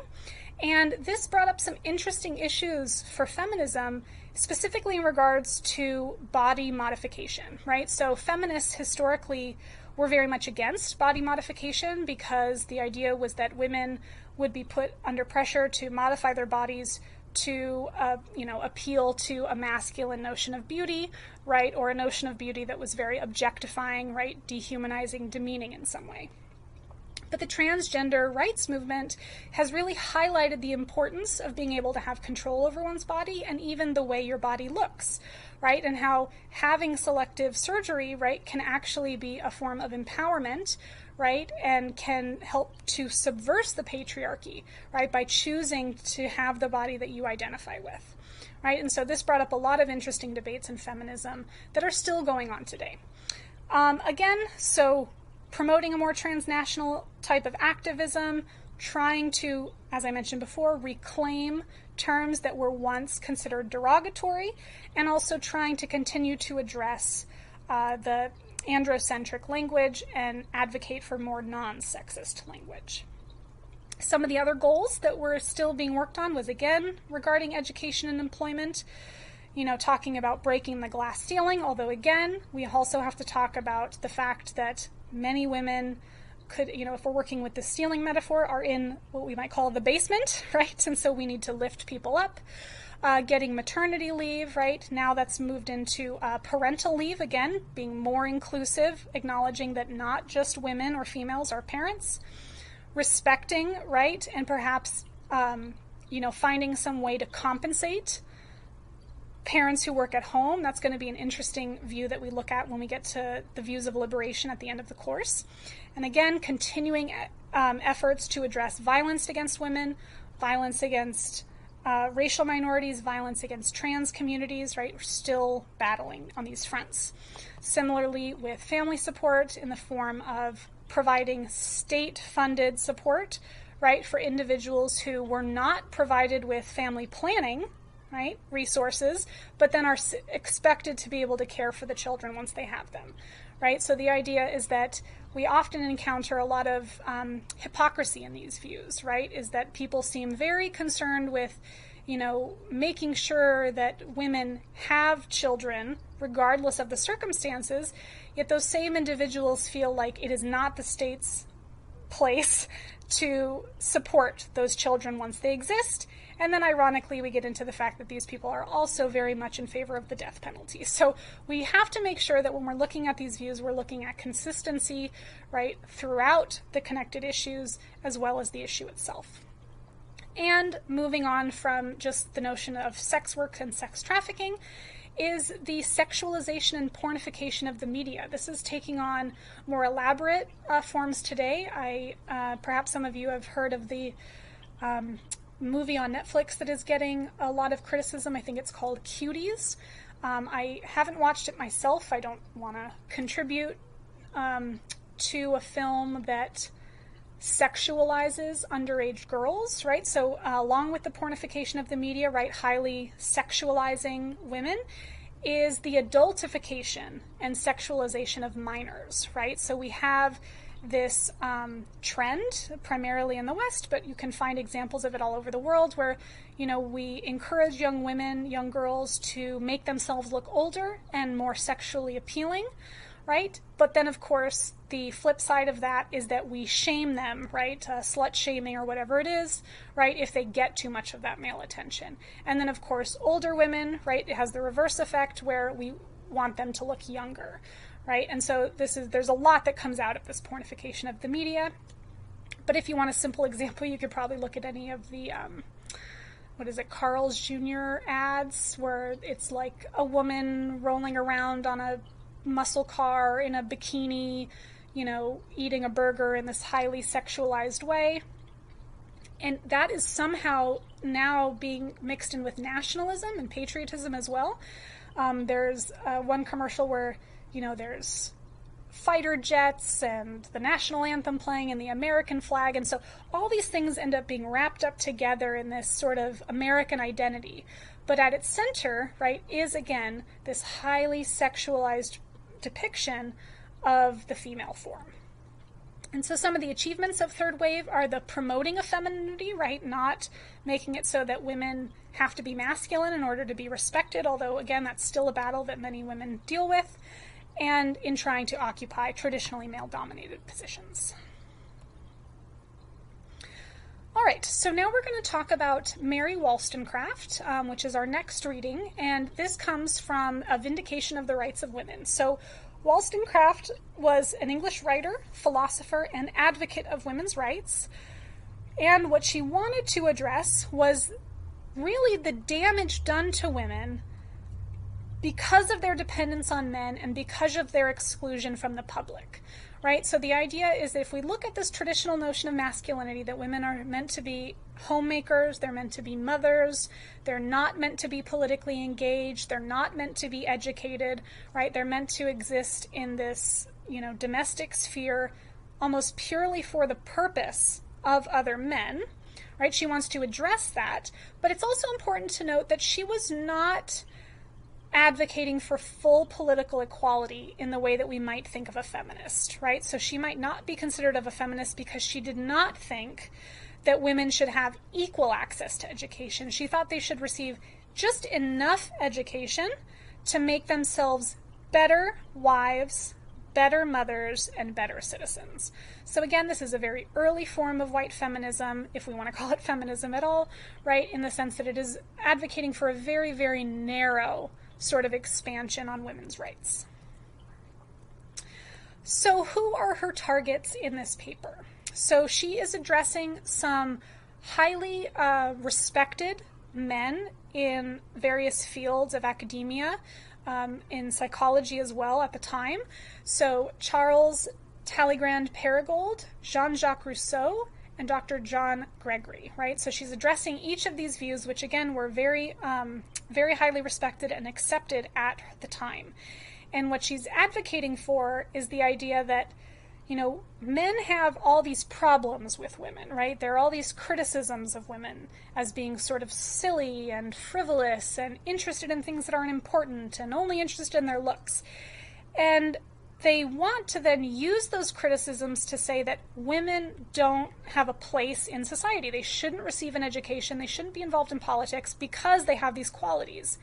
And this brought up some interesting issues for feminism, specifically in regards to body modification, right? So feminists historically were very much against body modification because the idea was that women would be put under pressure to modify their bodies to, you know, appeal to a masculine notion of beauty, right? Or a notion of beauty that was very objectifying, right? Dehumanizing, demeaning in some way. But the transgender rights movement has really highlighted the importance of being able to have control over one's body and even the way your body looks, right? And how having selective surgery, right, can actually be a form of empowerment, right? And can help to subvert the patriarchy, right? By choosing to have the body that you identify with, right? And so this brought up a lot of interesting debates in feminism that are still going on today. Again, so promoting a more transnational type of activism, trying to, as I mentioned before, reclaim terms that were once considered derogatory, and also trying to continue to address the androcentric language and advocate for more non-sexist language. Some of the other goals that were still being worked on was, again, regarding education and employment, you know, talking about breaking the glass ceiling, although, again, we also have to talk about the fact that many women could, you know, if we're working with the ceiling metaphor, are in what we might call the basement, right? And so we need to lift people up. Getting maternity leave, right? Now that's moved into parental leave, again, being more inclusive, acknowledging that not just women or females are parents. Respecting, right? And perhaps, you know, finding some way to compensate parents who work at home. That's going to be an interesting view that we look at when we get to the views of liberation at the end of the course. And again, continuing efforts to address violence against women, violence against racial minorities, violence against trans communities, right? We're still battling on these fronts. Similarly, with family support in the form of providing state-funded support, right, for individuals who were not provided with family planning, right, resources, but then are expected to be able to care for the children once they have them, right? So the idea is that we often encounter a lot of hypocrisy in these views, right? Is that people seem very concerned with, you know, making sure that women have children regardless of the circumstances, yet those same individuals feel like it is not the state's place to support those children once they exist. And then ironically, we get into the fact that these people are also very much in favor of the death penalty. So we have to make sure that when we're looking at these views, we're looking at consistency, right, throughout the connected issues as well as the issue itself. And moving on from just the notion of sex work and sex trafficking is the sexualization and pornification of the media. This is taking on more elaborate forms today. Perhaps some of you have heard of the movie on Netflix that is getting a lot of criticism. I think it's called Cuties. I haven't watched it myself. I don't want to contribute to a film that sexualizes underage girls, right? So along with the pornification of the media, right, highly sexualizing women is the adultification and sexualization of minors, right? So we have this trend, primarily in the West, but you can find examples of it all over the world, where, you know, we encourage young women, young girls, to make themselves look older and more sexually appealing, right? But then, of course, the flip side of that is that we shame them, right? Slut shaming or whatever it is, right? If they get too much of that male attention. And then, of course, older women, right? It has the reverse effect where we want them to look younger, right? And so there's a lot that comes out of this pornification of the media. But if you want a simple example, you could probably look at any of the, Carl's Jr. ads, where it's like a woman rolling around on a muscle car in a bikini, you know, eating a burger in this highly sexualized way. And that is somehow now being mixed in with nationalism and patriotism as well. There's one commercial where, you know, there's fighter jets and the national anthem playing and the American flag. And so all these things end up being wrapped up together in this sort of American identity. But at its center, right, is again this highly sexualized depiction of the female form. And so some of the achievements of third wave are the promoting of femininity, right? Not making it so that women have to be masculine in order to be respected, although again, that's still a battle that many women deal with, and in trying to occupy traditionally male-dominated positions. All right, so now we're going to talk about Mary Wollstonecraft, which is our next reading, and this comes from A Vindication of the Rights of Women. So Wollstonecraft was an English writer, philosopher, and advocate of women's rights, and what she wanted to address was really the damage done to women because of their dependence on men and because of their exclusion from the public, right? So the idea is that if we look at this traditional notion of masculinity, that women are meant to be homemakers, they're meant to be mothers, they're not meant to be politically engaged, they're not meant to be educated, right? They're meant to exist in this, you know, domestic sphere almost purely for the purpose of other men, right? She wants to address that, but it's also important to note that she was not advocating for full political equality in the way that we might think of a feminist, right? So she might not be considered of a feminist because she did not think that women should have equal access to education. She thought they should receive just enough education to make themselves better wives, better mothers, and better citizens. So again, this is a very early form of white feminism, if we want to call it feminism at all, right? In the sense that it is advocating for a very, very narrow sort of expansion on women's rights. So who are her targets in this paper? So she is addressing some highly respected men in various fields of academia, in psychology as well at the time. So Charles Talleyrand-Périgord, Jean-Jacques Rousseau, and Dr. John Gregory, right? So she's addressing each of these views, which again were very highly respected and accepted at the time. And what she's advocating for is the idea that, you know, men have all these problems with women, right? There are all these criticisms of women as being sort of silly and frivolous and interested in things that aren't important and only interested in their looks. And they want to then use those criticisms to say that women don't have a place in society. They shouldn't receive an education. They shouldn't be involved in politics because they have these qualities.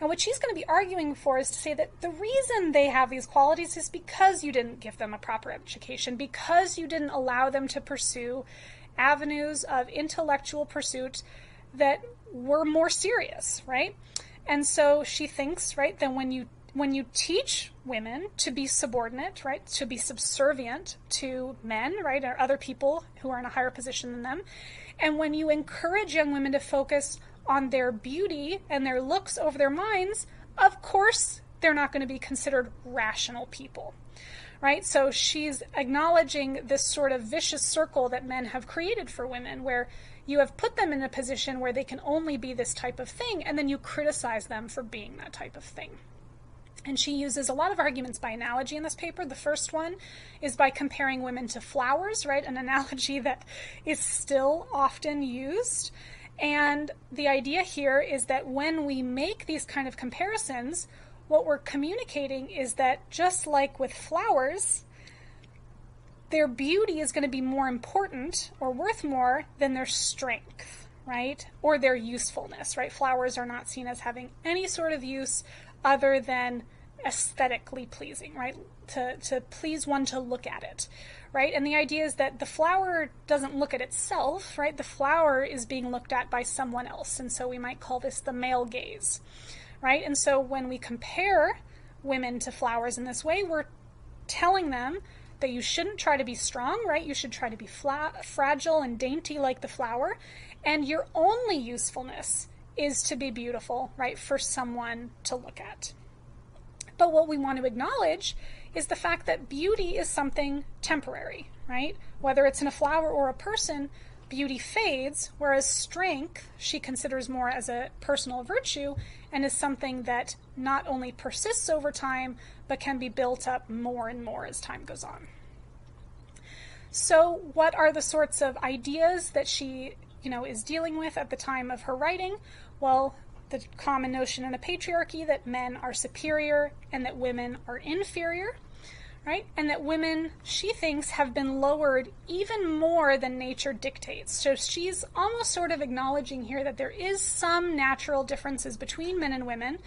And what she's going to be arguing for is to say that the reason they have these qualities is because you didn't give them a proper education, because you didn't allow them to pursue avenues of intellectual pursuit that were more serious, right? And so she thinks, right, that when you teach women to be subordinate, right, to be subservient to men, right, or other people who are in a higher position than them, and when you encourage young women to focus on their beauty and their looks over their minds, of course they're not going to be considered rational people, right? So she's acknowledging this sort of vicious circle that men have created for women, where you have put them in a position where they can only be this type of thing, and then you criticize them for being that type of thing. And she uses a lot of arguments by analogy in this paper. The first one is by comparing women to flowers, right? An analogy that is still often used. And the idea here is that when we make these kind of comparisons, what we're communicating is that just like with flowers, their beauty is going to be more important or worth more than their strength, right? Or their usefulness, right? Flowers are not seen as having any sort of use other than aesthetically pleasing, right? To please one to look at it, right? And the idea is that the flower doesn't look at itself, right? The flower is being looked at by someone else, and so we might call this the male gaze, right? And so when we compare women to flowers in this way, we're telling them that you shouldn't try to be strong, right? You should try to be fragile and dainty like the flower, and your only usefulness is to be beautiful, right, for someone to look at. But what we want to acknowledge is the fact that beauty is something temporary, right? Whether it's in a flower or a person, beauty fades, whereas strength she considers more as a personal virtue and is something that not only persists over time, but can be built up more and more as time goes on. So what are the sorts of ideas that she, you know, is dealing with at the time of her writing? Well, the common notion in a patriarchy that men are superior and that women are inferior, right? And that women, she thinks, have been lowered even more than nature dictates. So she's almost sort of acknowledging here that there is some natural differences between men and women,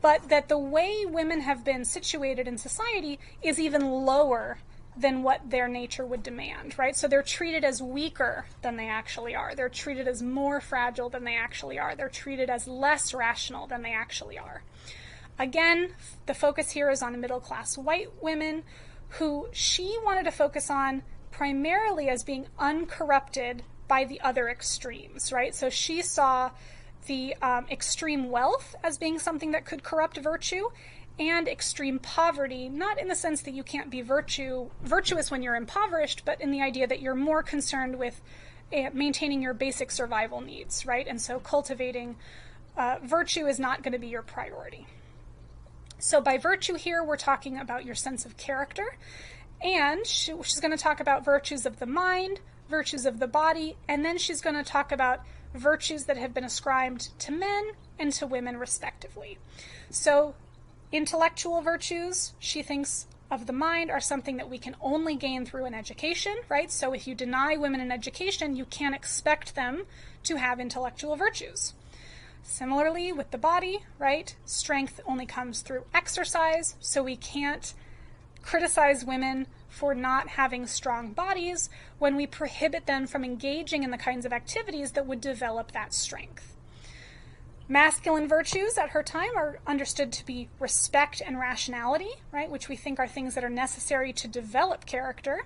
but that the way women have been situated in society is even lower than what their nature would demand, right? So they're treated as weaker than they actually are. They're treated as more fragile than they actually are. They're treated as less rational than they actually are. Again, the focus here is on middle-class white women, who she wanted to focus on primarily as being uncorrupted by the other extremes, right? So she saw the extreme wealth as being something that could corrupt virtue, and extreme poverty, not in the sense that you can't be virtuous when you're impoverished, but in the idea that you're more concerned with maintaining your basic survival needs, right? And so cultivating virtue is not going to be your priority. So by virtue here, we're talking about your sense of character, and she's going to talk about virtues of the mind, virtues of the body, and then she's going to talk about virtues that have been ascribed to men and to women respectively. So intellectual virtues, she thinks, of the mind are something that we can only gain through an education, right? So if you deny women an education, you can't expect them to have intellectual virtues. Similarly, with the body, right? Strength only comes through exercise, so we can't criticize women for not having strong bodies when we prohibit them from engaging in the kinds of activities that would develop that strength. Masculine virtues at her time are understood to be respect and rationality, right, which we think are things that are necessary to develop character,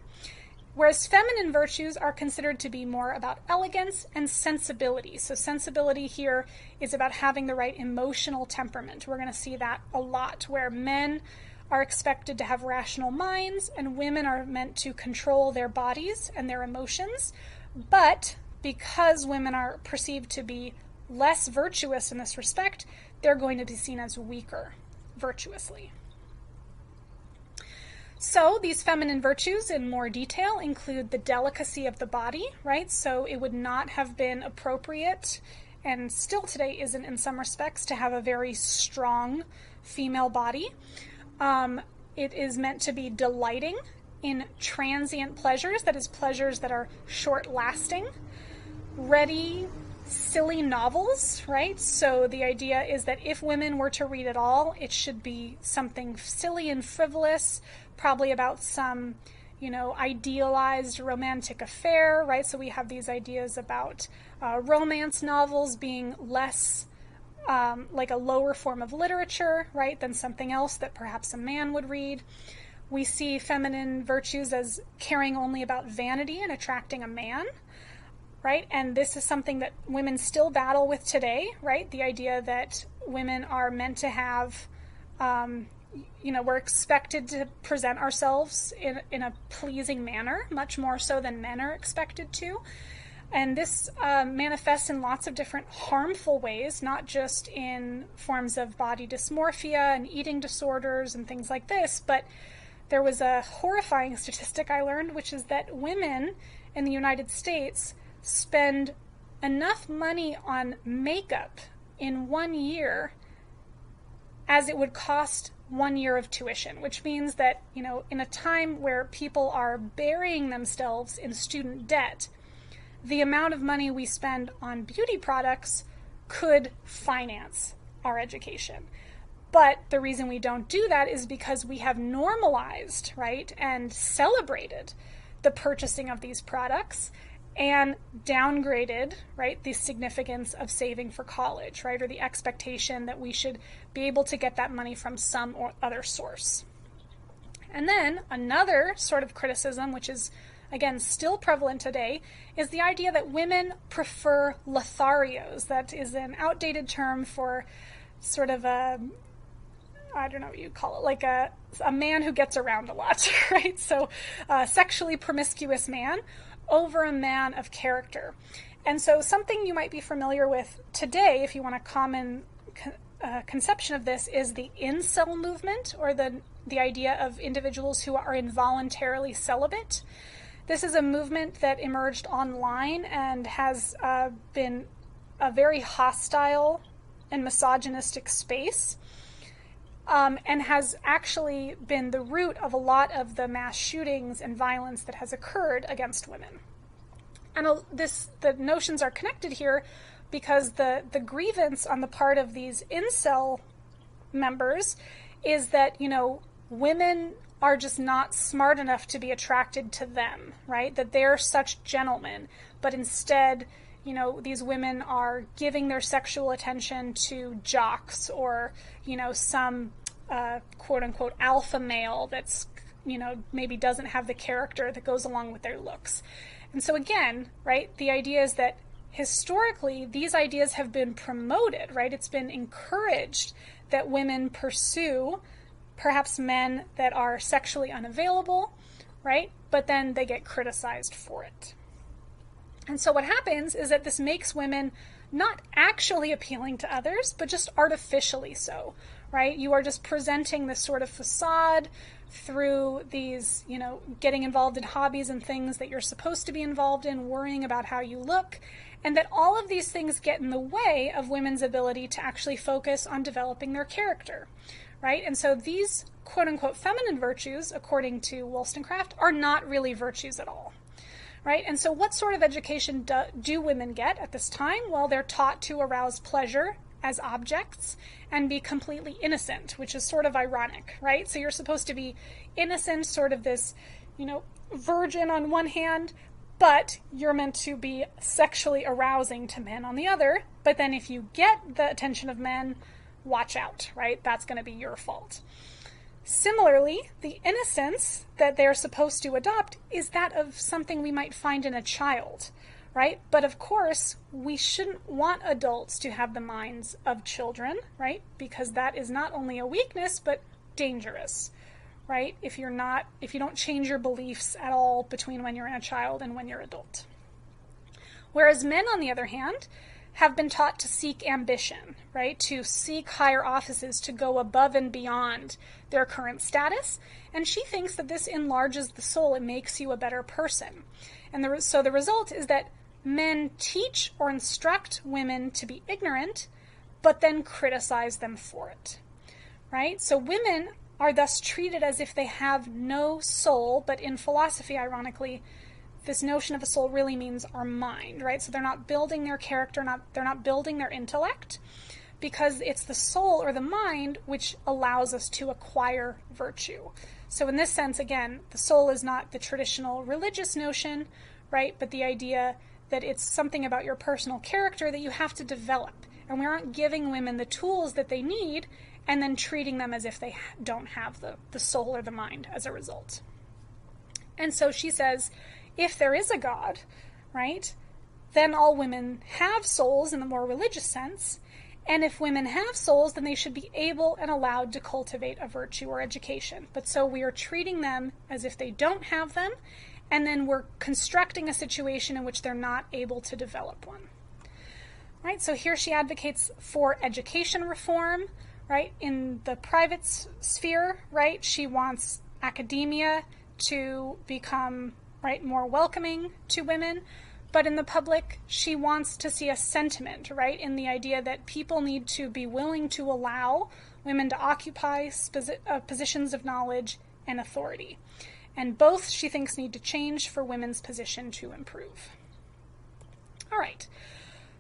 whereas feminine virtues are considered to be more about elegance and sensibility. So sensibility here is about having the right emotional temperament. We're going to see that a lot, where men are expected to have rational minds and women are meant to control their bodies and their emotions, But because women are perceived to be less virtuous in this respect, they're going to be seen as weaker virtuously. So these feminine virtues in more detail include the delicacy of the body, right? So it would not have been appropriate, and still today isn't in some respects, to have a very strong female body. It is meant to be delighting in transient pleasures, that is, pleasures that are short-lasting, ready, silly novels, right? So the idea is that if women were to read at all, it should be something silly and frivolous, probably about some, you know, idealized romantic affair, right? So we have these ideas about romance novels being less like a lower form of literature, right, than something else that perhaps a man would read. We see feminine virtues as caring only about vanity and attracting a man, right? And this is something that women still battle with today, right? The idea that women are meant to have, you know, we're expected to present ourselves in a pleasing manner, much more so than men are expected to. And this manifests in lots of different harmful ways, not just in forms of body dysmorphia and eating disorders and things like this, but there was a horrifying statistic I learned, which is that women in the United States spend enough money on makeup in 1 year as it would cost 1 year of tuition, which means that, you know, in a time where people are burying themselves in student debt, the amount of money we spend on beauty products could finance our education. But the reason we don't do that is because we have normalized, right, and celebrated the purchasing of these products and downgraded, right, the significance of saving for college, right, or the expectation that we should be able to get that money from some or other source. And then another sort of criticism, which is, again, still prevalent today, is the idea that women prefer lotharios. That is an outdated term for sort of a, I don't know what you'd call it, like a man who gets around a lot, right? So a sexually promiscuous man over a man of character. And so something you might be familiar with today, if you want a common conception of this, is the incel movement, or the idea of individuals who are involuntarily celibate. This is a movement that emerged online and has been a very hostile and misogynistic space, and has actually been the root of a lot of the mass shootings and violence that has occurred against women. And the notions are connected here because the grievance on the part of these incel members is that, you know, women are just not smart enough to be attracted to them, right? That they're such gentlemen, but instead, you know, these women are giving their sexual attention to jocks or, you know, some quote-unquote alpha male that's, you know, maybe doesn't have the character that goes along with their looks. And so again, right, the idea is that historically these ideas have been promoted, right? It's been encouraged that women pursue perhaps men that are sexually unavailable, right? But then they get criticized for it. And so what happens is that this makes women not actually appealing to others, but just artificially so, right? You are just presenting this sort of facade through these, you know, getting involved in hobbies and things that you're supposed to be involved in, worrying about how you look, and that all of these things get in the way of women's ability to actually focus on developing their character, right? And so these quote-unquote feminine virtues, according to Wollstonecraft, are not really virtues at all. Right? And so what sort of education do women get at this time? Well, they're taught to arouse pleasure as objects and be completely innocent, which is sort of ironic, right? So you're supposed to be innocent, sort of this, you know, virgin on one hand, but you're meant to be sexually arousing to men on the other. But then if you get the attention of men, watch out, right? That's going to be your fault. Similarly, the innocence that they're supposed to adopt is that of something we might find in a child, right? But of course, we shouldn't want adults to have the minds of children, right? Because that is not only a weakness, but dangerous, right? If you don't change your beliefs at all between when you're in a child and when you're adult. Whereas men, on the other hand, have been taught to seek ambition, right? To seek higher offices, to go above and beyond their current status. And she thinks that this enlarges the soul. It makes you a better person. And so the result is that men teach or instruct women to be ignorant, but then criticize them for it, right? So women are thus treated as if they have no soul, but in philosophy, ironically, this notion of a soul really means our mind, right? So they're not building their character, they're not building their intellect, because it's the soul or the mind which allows us to acquire virtue. So in this sense, again, the soul is not the traditional religious notion, right? But the idea that it's something about your personal character that you have to develop. And we aren't giving women the tools that they need and then treating them as if they don't have the soul or the mind as a result. And so she says, if there is a God, right, then all women have souls in the more religious sense. And if women have souls, then they should be able and allowed to cultivate a virtue or education. But so we are treating them as if they don't have them, and then we're constructing a situation in which they're not able to develop one. Right, so here she advocates for education reform, right? In the private sphere, right? She wants academia to become, right, more welcoming to women. But in the public, she wants to see a sentiment, right, in the idea that people need to be willing to allow women to occupy positions of knowledge and authority. And both, she thinks, need to change for women's position to improve. All right.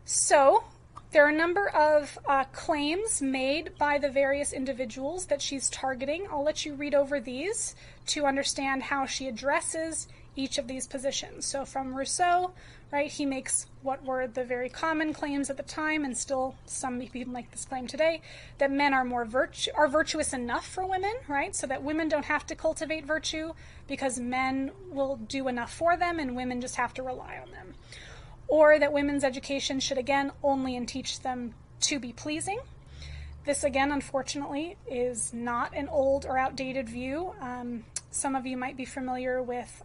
So there are a number of claims made by the various individuals that she's targeting. I'll let you read over these to understand how she addresses each of these positions. So from Rousseau, right, he makes what were the very common claims at the time, and still some people make this claim today, that men are more virtuous enough for women, right? So that women don't have to cultivate virtue because men will do enough for them and women just have to rely on them. Or that women's education should again only teach them to be pleasing. This again, unfortunately, is not an old or outdated view. Some of you might be familiar with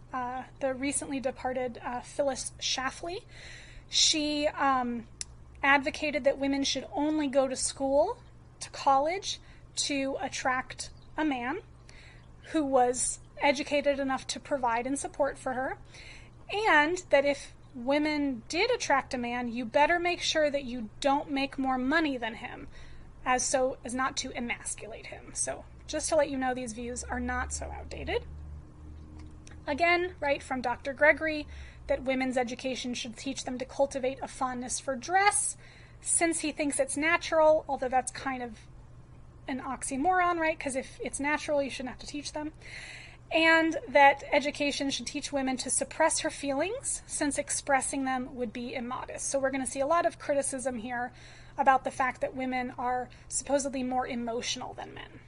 the recently departed Phyllis Schlafly. She advocated that women should only go to school, to college, to attract a man who was educated enough to provide and support for her, and that if women did attract a man, you better make sure that you don't make more money than him, as so as not to emasculate him. So just to let you know, these views are not so outdated. Again, right from Dr. Gregory, that women's education should teach them to cultivate a fondness for dress, since he thinks it's natural, although that's kind of an oxymoron, right? Because if it's natural, you shouldn't have to teach them. And that education should teach women to suppress her feelings, since expressing them would be immodest. So we're going to see a lot of criticism here about the fact that women are supposedly more emotional than men.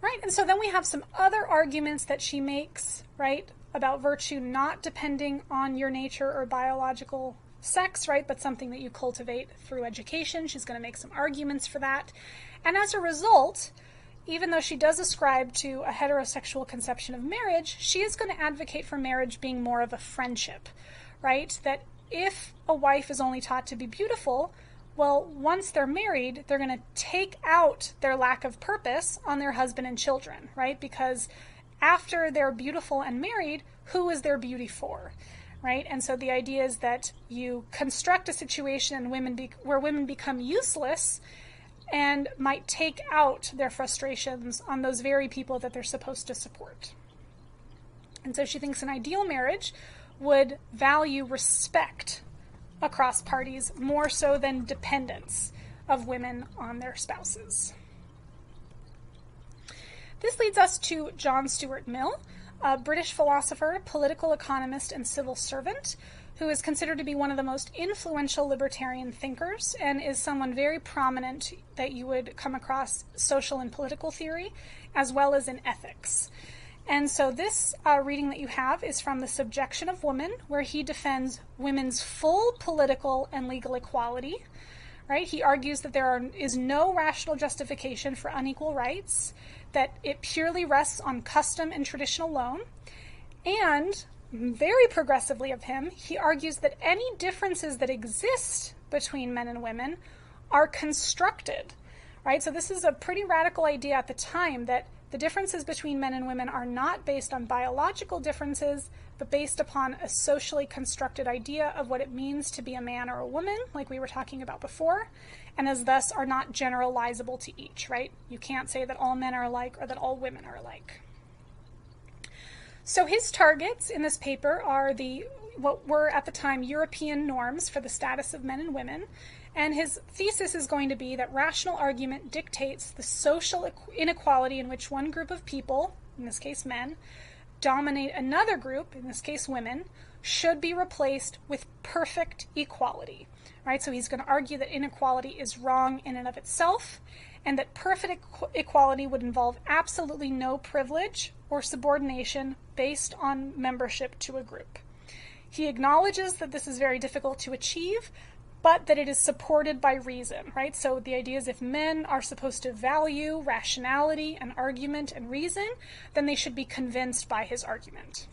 Right, and so then we have some other arguments that she makes, right, about virtue not depending on your nature or biological sex, right, but something that you cultivate through education. She's going to make some arguments for that. And as a result, even though she does ascribe to a heterosexual conception of marriage, she is going to advocate for marriage being more of a friendship, right, that if a wife is only taught to be beautiful, well, once they're married, they're going to take out their lack of purpose on their husband and children, right? Because after they're beautiful and married, who is their beauty for, right? And so the idea is that you construct a situation where women become useless and might take out their frustrations on those very people that they're supposed to support. And so she thinks an ideal marriage would value respect across parties more so than dependence of women on their spouses. This leads us to John Stuart Mill, a British philosopher, political economist, and civil servant, who is considered to be one of the most influential libertarian thinkers and is someone very prominent that you would come across social and political theory, as well as in ethics. And so this reading that you have is from The Subjection of Woman, where he defends women's full political and legal equality, right? He argues that there is no rational justification for unequal rights, that it purely rests on custom and tradition alone, and very progressively of him, he argues that any differences that exist between men and women are constructed, right? So this is a pretty radical idea at the time, that the differences between men and women are not based on biological differences, but based upon a socially constructed idea of what it means to be a man or a woman, like we were talking about before, and as thus are not generalizable to each, right? You can't say that all men are alike or that all women are alike. So his targets in this paper are what were at the time European norms for the status of men and women. And his thesis is going to be that rational argument dictates the social inequality in which one group of people, in this case men, dominate another group, in this case women, should be replaced with perfect equality, right? So he's going to argue that inequality is wrong in and of itself, and that perfect equality would involve absolutely no privilege or subordination based on membership to a group. He acknowledges that this is very difficult to achieve, but that it is supported by reason, right? So the idea is if men are supposed to value rationality and argument and reason, then they should be convinced by his argument.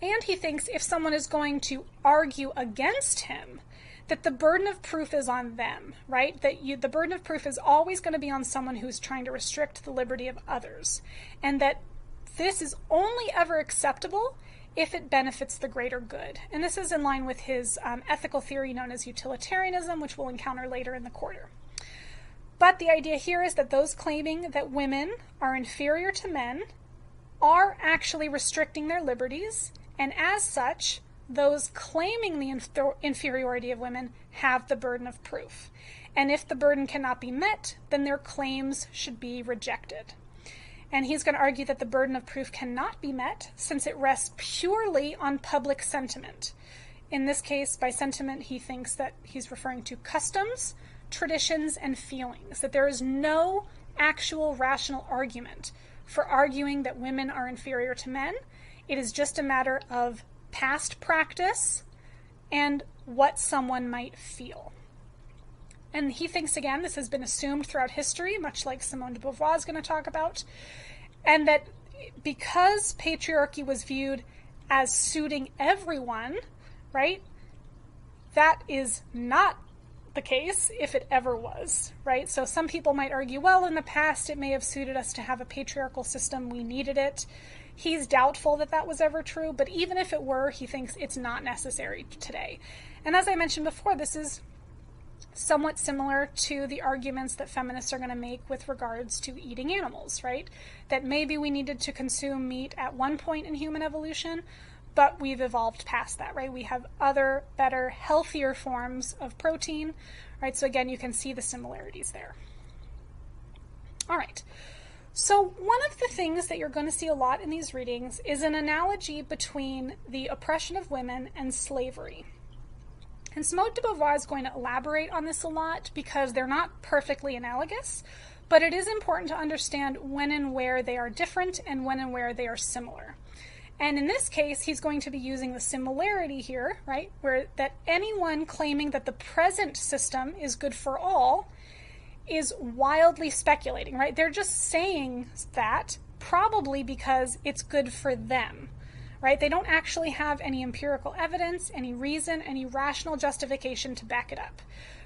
And he thinks if someone is going to argue against him, that the burden of proof is on them, right? That the burden of proof is always going to be on someone who's trying to restrict the liberty of others, and that this is only ever acceptable if it benefits the greater good. And this is in line with his ethical theory known as utilitarianism, which we'll encounter later in the quarter. But the idea here is that those claiming that women are inferior to men are actually restricting their liberties, and as such, those claiming the inferiority of women have the burden of proof. And if the burden cannot be met, then their claims should be rejected. And he's going to argue that the burden of proof cannot be met since it rests purely on public sentiment. In this case, by sentiment, he thinks that he's referring to customs, traditions, and feelings, that there is no actual rational argument for arguing that women are inferior to men. It is just a matter of past practice and what someone might feel. And he thinks, again, this has been assumed throughout history, much like Simone de Beauvoir is going to talk about, and that because patriarchy was viewed as suiting everyone, right, that is not the case if it ever was, right? So some people might argue, well, in the past it may have suited us to have a patriarchal system, we needed it. He's doubtful that that was ever true, but even if it were, he thinks it's not necessary today. And as I mentioned before, this is somewhat similar to the arguments that feminists are going to make with regards to eating animals, right? That maybe we needed to consume meat at one point in human evolution, but we've evolved past that, right? We have other, better, healthier forms of protein, right? So again, you can see the similarities there. All right. So one of the things that you're going to see a lot in these readings is an analogy between the oppression of women and slavery. And Simone de Beauvoir is going to elaborate on this a lot because they're not perfectly analogous, but it is important to understand when and where they are different and when and where they are similar. And in this case, he's going to be using the similarity here, right, where that anyone claiming that the present system is good for all is wildly speculating, right? They're just saying that probably because it's good for them. Right? They don't actually have any empirical evidence, any reason, any rational justification to back it up,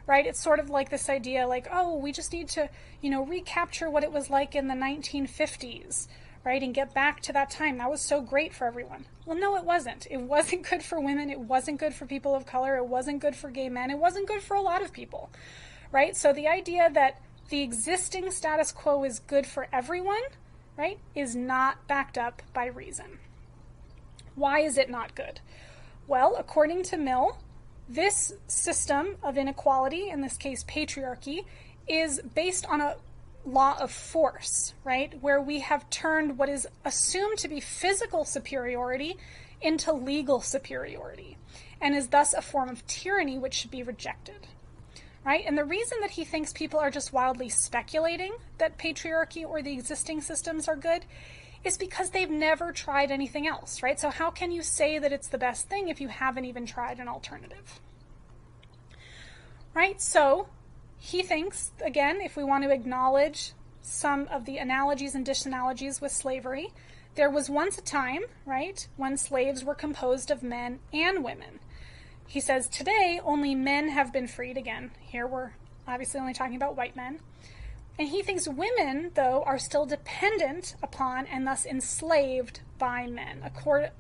right? It's sort of like this idea like, oh, we just need to, you know, recapture what it was like in the 1950s, right? And get back to that time. That was so great for everyone. Well, no, it wasn't. It wasn't good for women. It wasn't good for people of color. It wasn't good for gay men. It wasn't good for a lot of people, right? So the idea that the existing status quo is good for everyone, right, is not backed up by reason. Why is it not good? Well, according to Mill, this system of inequality, in this case patriarchy, is based on a law of force, right? Where we have turned what is assumed to be physical superiority into legal superiority, and is thus a form of tyranny which should be rejected, right? And the reason that he thinks people are just wildly speculating that patriarchy or the existing systems are good is because they've never tried anything else, right? So how can you say that it's the best thing if you haven't even tried an alternative, right? So he thinks, again, if we want to acknowledge some of the analogies and disanalogies with slavery, There was once a time, right, when slaves were composed of men and women. He says, today, only men have been freed again. Here we're obviously only talking about white men. And he thinks women, though, are still dependent upon and thus enslaved by men.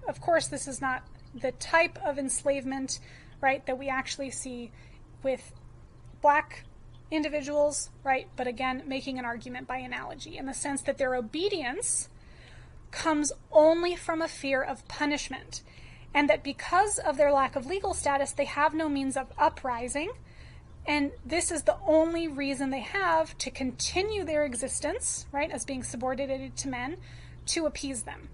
Of course, this is not the type of enslavement, right, that we actually see with black individuals, right, but again, making an argument by analogy in the sense that their obedience comes only from a fear of punishment, and that because of their lack of legal status, they have no means of uprising, and this is the only reason they have to continue their existence, right, as being subordinated to men, to appease them.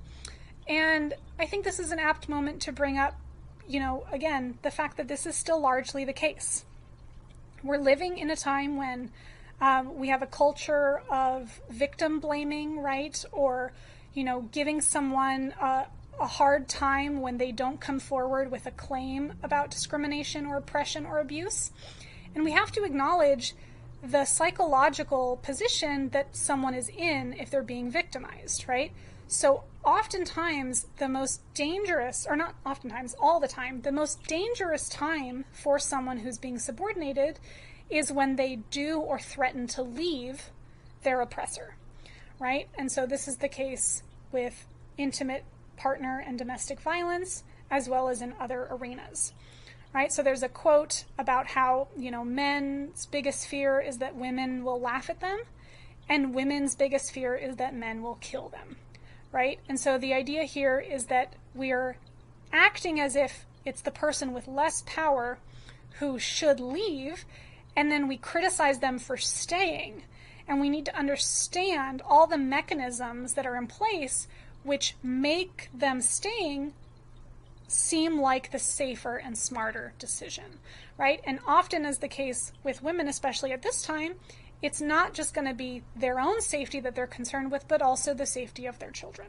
And I think this is an apt moment to bring up, you know, again, the fact that this is still largely the case. We're living in a time when we have a culture of victim blaming, right, or, you know, giving someone a hard time when they don't come forward with a claim about discrimination or oppression or abuse. And we have to acknowledge the psychological position that someone is in if they're being victimized, right? So oftentimes the most dangerous, or not oftentimes, all the time, the most dangerous time for someone who's being subordinated is when they do or threaten to leave their oppressor, right? And so this is the case with intimate partner and domestic violence, as well as in other arenas, right? So there's a quote about how, you know, men's biggest fear is that women will laugh at them, and women's biggest fear is that men will kill them, right? And so the idea here is that we're acting as if it's the person with less power who should leave, and then we criticize them for staying, and we need to understand all the mechanisms that are in place which make them staying seem like the safer and smarter decision, right? And often, as the case with women, especially at this time, it's not just going to be their own safety that they're concerned with, but also the safety of their children.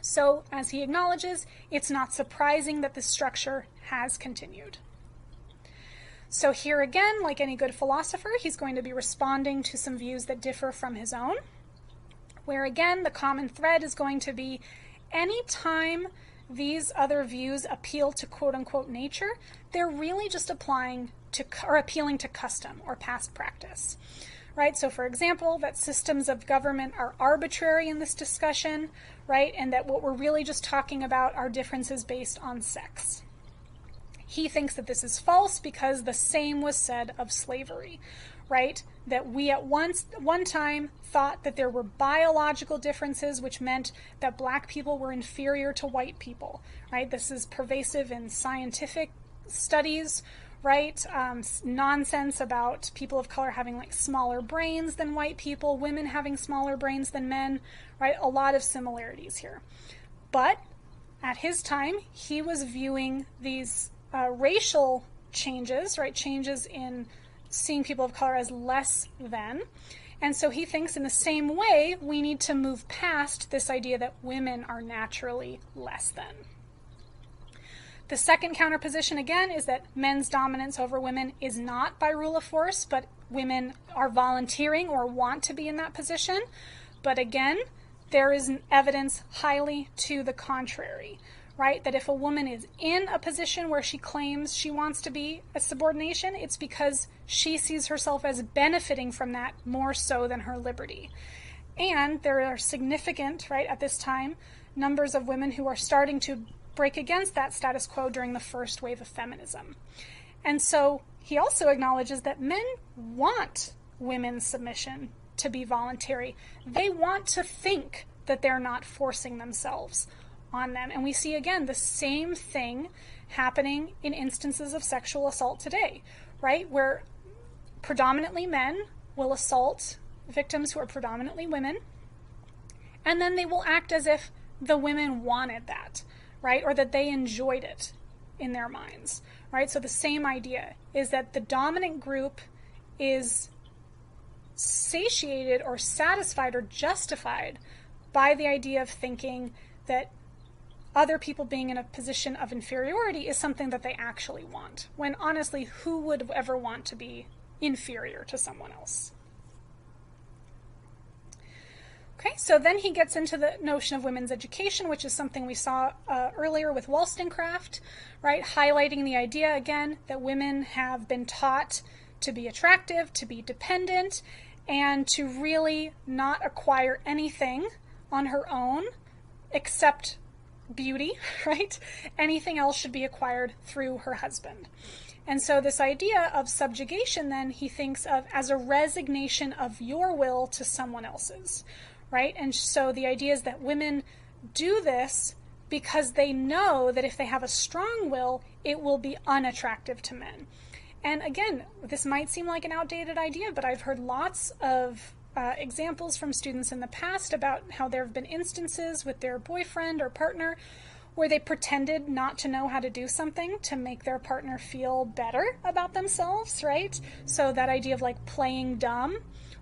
So, as he acknowledges, it's not surprising that this structure has continued. So here again, like any good philosopher, he's going to be responding to some views that differ from his own, where again, the common thread is going to be any time these other views appeal to quote-unquote nature, they're really just applying to or appealing to custom or past practice, right? So for example, that systems of government are arbitrary in this discussion, right? And that what we're really just talking about are differences based on sex. He thinks that this is false because the same was said of slavery, right? That we at one time thought that there were biological differences, which meant that black people were inferior to white people, right? This is pervasive in scientific studies, right? Nonsense about people of color having like smaller brains than white people, women having smaller brains than men, right? A lot of similarities here. But at his time, he was viewing these racial changes, right? Changes in seeing people of color as less than. And so he thinks in the same way, we need to move past this idea that women are naturally less than. The second counterposition, again, is that men's dominance over women is not by rule of force, but women are volunteering or want to be in that position. But again, there is evidence highly to the contrary, right? That if a woman is in a position where she claims she wants to be a subordination, it's because she sees herself as benefiting from that more so than her liberty. And there are significant, right, at this time, numbers of women who are starting to break against that status quo during the first wave of feminism. And so he also acknowledges that men want women's submission to be voluntary. They want to think that they're not forcing themselves on them. And we see again the same thing happening in instances of sexual assault today, right? Where predominantly men will assault victims who are predominantly women, and then they will act as if the women wanted that, right? Or that they enjoyed it in their minds, right? So the same idea is that the dominant group is satiated or satisfied or justified by the idea of thinking that other people being in a position of inferiority is something that they actually want, when honestly, who would ever want to be inferior to someone else? Okay, so then he gets into the notion of women's education, which is something we saw earlier with Wollstonecraft, right? Highlighting the idea, again, that women have been taught to be attractive, to be dependent, and to really not acquire anything on her own except beauty, right? Anything else should be acquired through her husband. And so this idea of subjugation, then, he thinks of as a resignation of your will to someone else's, right? And so the idea is that women do this because they know that if they have a strong will, it will be unattractive to men. And again, this might seem like an outdated idea, but I've heard lots of examples from students in the past about how there have been instances with their boyfriend or partner where they pretended not to know how to do something to make their partner feel better about themselves, right? So that idea of like playing dumb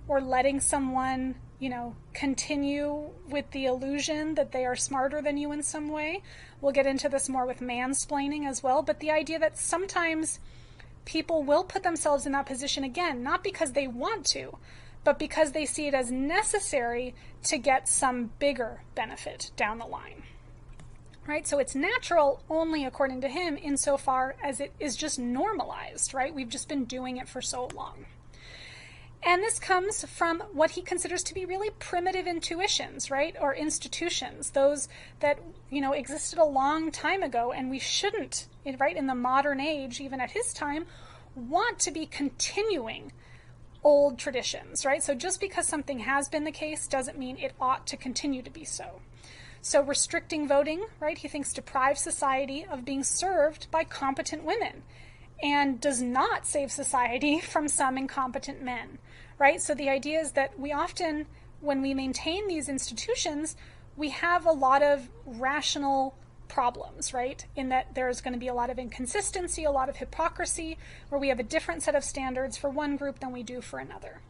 or letting someone, you know, continue with the illusion that they are smarter than you in some way. We'll get into this more with mansplaining as well, but the idea that sometimes people will put themselves in that position, again, not because they want to, but because they see it as necessary to get some bigger benefit down the line, right? So it's natural only, according to him, insofar as it is just normalized, right? We've just been doing it for so long. And this comes from what he considers to be really primitive intuitions, right? Or institutions, those that, you know, existed a long time ago, and we shouldn't, right, in the modern age, even at his time, want to be continuing old traditions, right? So just because something has been the case doesn't mean it ought to continue to be so. So restricting voting, right, he thinks deprives society of being served by competent women and does not save society from some incompetent men, right? So the idea is that we often, when we maintain these institutions, we have a lot of rational problems, right? In that there's going to be a lot of inconsistency, a lot of hypocrisy, where we have a different set of standards for one group than we do for another.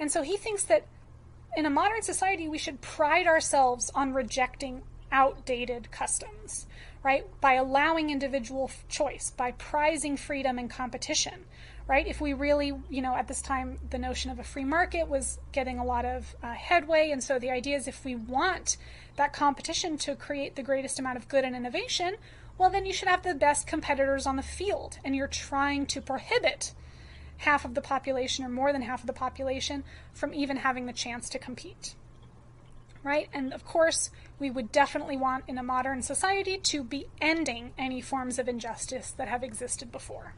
And so he thinks that in a modern society, we should pride ourselves on rejecting outdated customs, right? By allowing individual choice, by prizing freedom and competition, right? If we really, you know, at this time, the notion of a free market was getting a lot of headway. And so the idea is if we want that competition to create the greatest amount of good and innovation, well, then you should have the best competitors on the field. And you're trying to prohibit half of the population or more than half of the population from even having the chance to compete, right? And of course, we would definitely want in a modern society to be ending any forms of injustice that have existed before.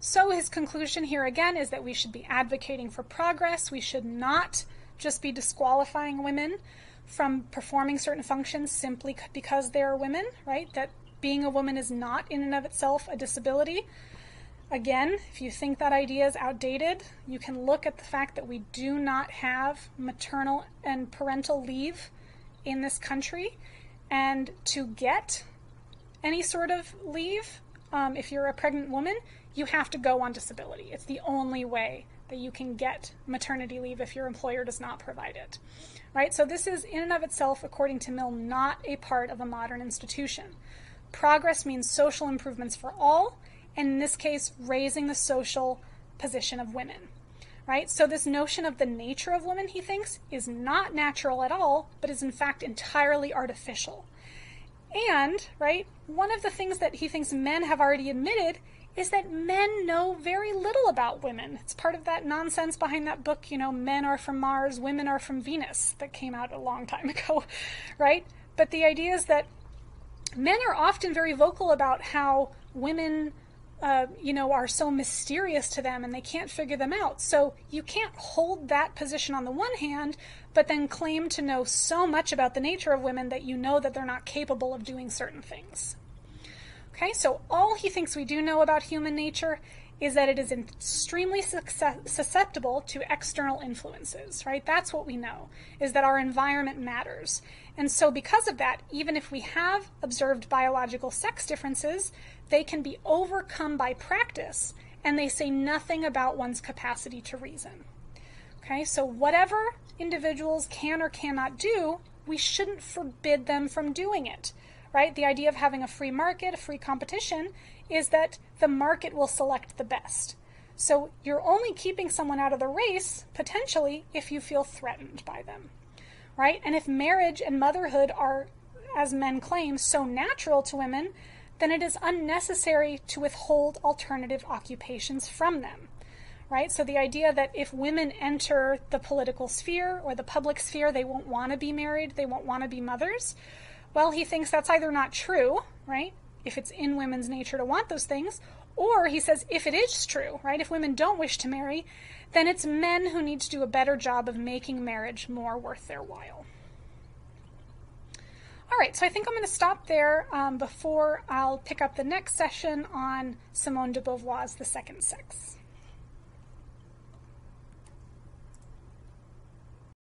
So his conclusion here again is that we should be advocating for progress. We should not just be disqualifying women from performing certain functions simply because they are women, right? That being a woman is not in and of itself a disability. Again, if you think that idea is outdated, you can look at the fact that we do not have maternal and parental leave in this country. And to get any sort of leave, if you're a pregnant woman, you have to go on disability. It's the only way that you can get maternity leave if your employer does not provide it, right? So this is in and of itself, according to Mill, not a part of a modern institution. Progress means social improvements for all, and in this case, raising the social position of women, right? So this notion of the nature of women, he thinks, is not natural at all, but is in fact entirely artificial. And, right, one of the things that he thinks men have already admitted is that men know very little about women. It's part of that nonsense behind that book, you know, Men Are From Mars, Women Are From Venus, that came out a long time ago, right? But the idea is that men are often very vocal about how women you know, are so mysterious to them and they can't figure them out. So you can't hold that position on the one hand, but then claim to know so much about the nature of women that you know that they're not capable of doing certain things. Okay, so all he thinks we do know about human nature is that it is extremely susceptible to external influences, right? That's what we know, is that our environment matters. And so because of that, even if we have observed biological sex differences, they can be overcome by practice, and they say nothing about one's capacity to reason. Okay, so whatever individuals can or cannot do, we shouldn't forbid them from doing it, right? The idea of having a free market, a free competition, is that the market will select the best. So you're only keeping someone out of the race, potentially, if you feel threatened by them, right? And if marriage and motherhood are, as men claim, so natural to women, then it is unnecessary to withhold alternative occupations from them, right? So the idea that if women enter the political sphere or the public sphere, they won't want to be married, they won't want to be mothers, well, he thinks that's either not true, right, if it's in women's nature to want those things, or he says if it is true, right, if women don't wish to marry, then it's men who need to do a better job of making marriage more worth their while. All right, so I think I'm going to stop there before I'll pick up the next session on Simone de Beauvoir's The Second Sex.